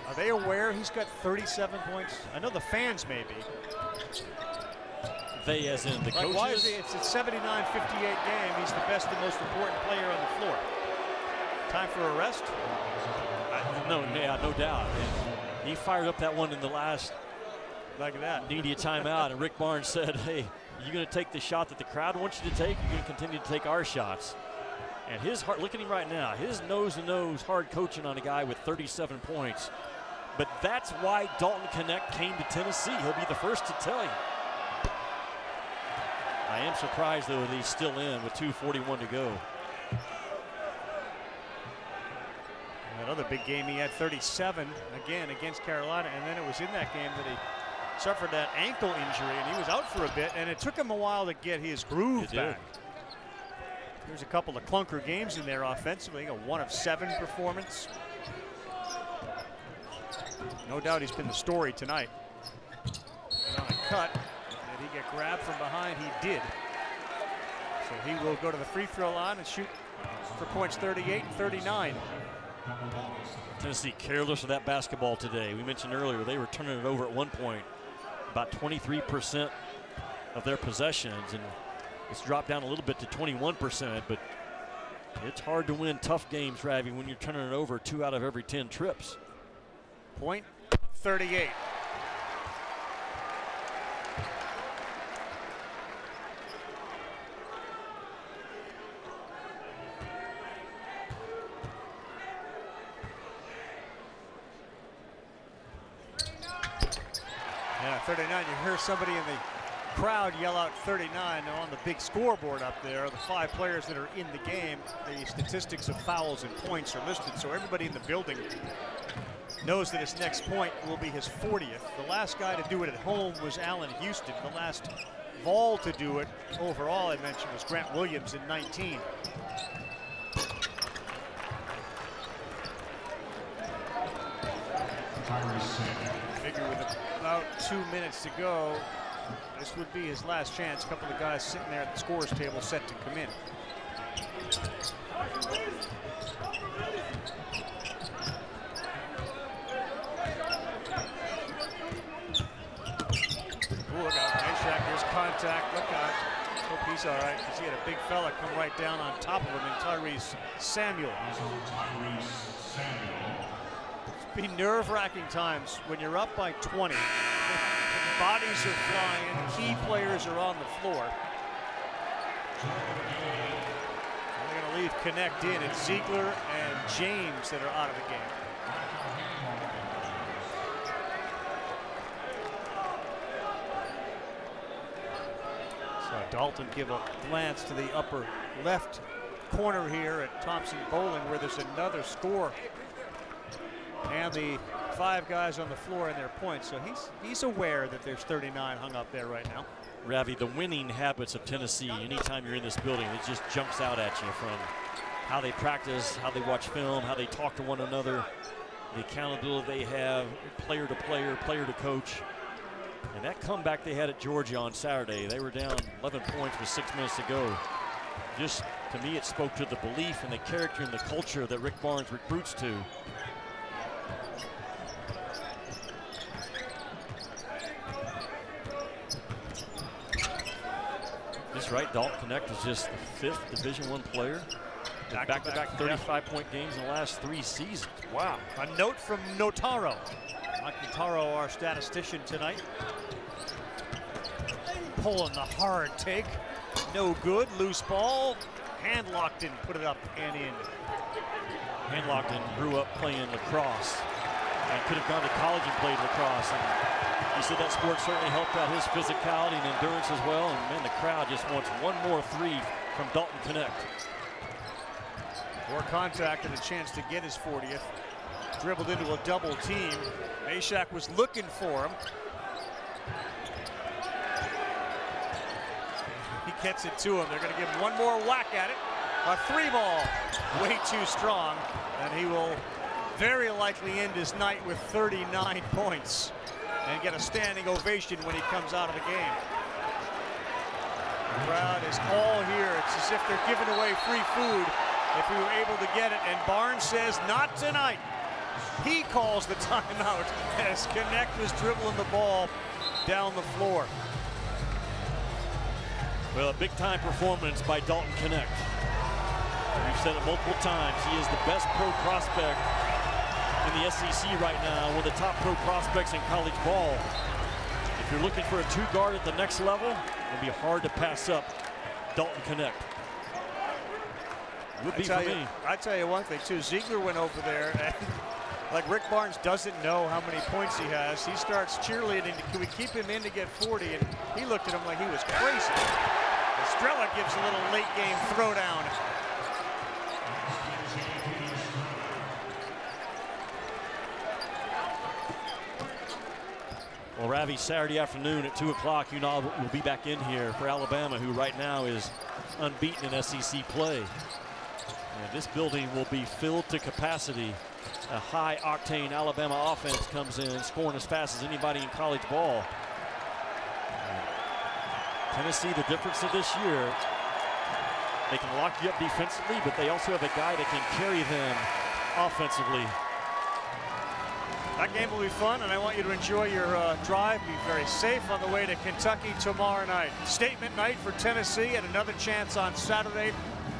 Are they aware he's got 37 points? I know the fans may be. They as in the coaches? Why is he, it's a 79-58 game. He's the best and most important player on the floor. Time for a rest? No doubt. And he fired up that one in the last like that. Media timeout, and Rick Barnes said, hey, you're going to take the shot that the crowd wants you to take, you're going to continue to take our shots. And his heart, look at him right now, his nose-to-nose hard coaching on a guy with 37 points. But that's why Dalton Knecht came to Tennessee. He'll be the first to tell you. I am surprised, though, that he's still in with 2:41 to go. Another big game, he had 37 again against Carolina, and then it was in that game that he suffered that ankle injury, and he was out for a bit, and it took him a while to get his groove back. There's a couple of clunker games in there offensively, a 1 of 7 performance. No doubt he's been the story tonight. And on a cut, did he get grabbed from behind? He did. So he will go to the free throw line and shoot for points 38 and 39. Tennessee careless of that basketball today. We mentioned earlier they were turning it over at one point, about 23% of their possessions, and it's dropped down a little bit to 21%, but it's hard to win tough games, Ravi, when you're turning it over 2 out of every 10 trips. Point 38. You hear somebody in the crowd yell out 39 on the big scoreboard up there. The 5 players that are in the game, the statistics of fouls and points are listed, so everybody in the building knows that his next point will be his 40th. The last guy to do it at home was Allen Houston. The last Vol to do it overall, I mentioned, was Grant Williams in 19. Figure with about 2 minutes to go, this would be his last chance. A couple of guys sitting there at the scorer's table set to come in. Ooh, look out, Mashack, here's contact, look out. Hope he's all right, because he had a big fella come right down on top of him, and Tyrese Samuel. Be nerve-wracking times when you're up by 20. Bodies are flying, key players are on the floor. They're going to leave Knecht in. It's Zeigler and James that are out of the game. So Dalton give a glance to the upper left corner here at Thompson-Boling, where there's another score. And the 5 guys on the floor and their points. So he's aware that there's 39 hung up there right now. Ravi, the winning habits of Tennessee, anytime you're in this building, it just jumps out at you from how they practice, how they watch film, how they talk to one another, the accountability they have, player to player, player to coach. And that comeback they had at Georgia on Saturday, they were down 11 points with 6 minutes to go. Just, to me, it spoke to the belief and the character and the culture that Rick Barnes recruits to. That's right, Dalton Knecht was just the fifth Division I player. Back-to-back 35-point games in the last 3 seasons. Wow. A note from Notaro. Mike Notaro, our statistician tonight. Pulling the hard take. No good. Loose ball. Handlogten put it up and in. Handlogten grew up playing lacrosse and could have gone to college and played lacrosse. And he said that sport certainly helped out his physicality and endurance as well. And man, the crowd just wants one more three from Dalton Knecht. More contact and a chance to get his 40th. Dribbled into a double team. Mashack was looking for him. He gets it to him. They're going to give him one more whack at it. A three ball, way too strong. And he will very likely end his night with 39 points and get a standing ovation when he comes out of the game. The crowd is all here. It's as if they're giving away free food if we were able to get it. And Barnes says, not tonight. He calls the timeout as Knecht was dribbling the ball down the floor. Well, a big time performance by Dalton Knecht. We've said it multiple times. He is the best pro prospect in the SEC right now, one of the top pro prospects in college ball. If you're looking for a two guard at the next level, it'll be hard to pass up Dalton Knecht. I tell you one thing, too. Zeigler went over there, and like Rick Barnes doesn't know how many points he has. He starts cheerleading. Can we keep him in to get 40? And he looked at him like he was crazy. Estrella gives a little late game throwdown. Well, Ravi, Saturday afternoon at 2 o'clock, you know, we'll be back in here for Alabama, who right now is unbeaten in SEC play. And this building will be filled to capacity. A high-octane Alabama offense comes in, scoring as fast as anybody in college ball. Tennessee, the difference of this year, they can lock you up defensively, but they also have a guy that can carry them offensively. That game will be fun, and I want you to enjoy your drive. Be very safe on the way to Kentucky tomorrow night. Statement night for Tennessee, and another chance on Saturday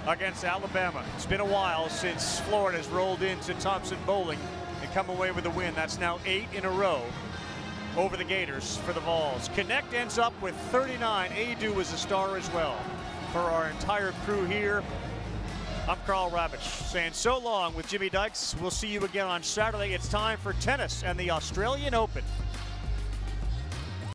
against Alabama. It's been a while since Florida's rolled into Thompson-Boling and come away with a win. That's now 8 in a row over the Gators for the Vols. Knecht ends up with 39. Adu was a star as well. For our entire crew here, I'm Carl Ravitch saying so long with Jimmy Dykes. We'll see you again on Saturday. It's time for tennis and the Australian Open.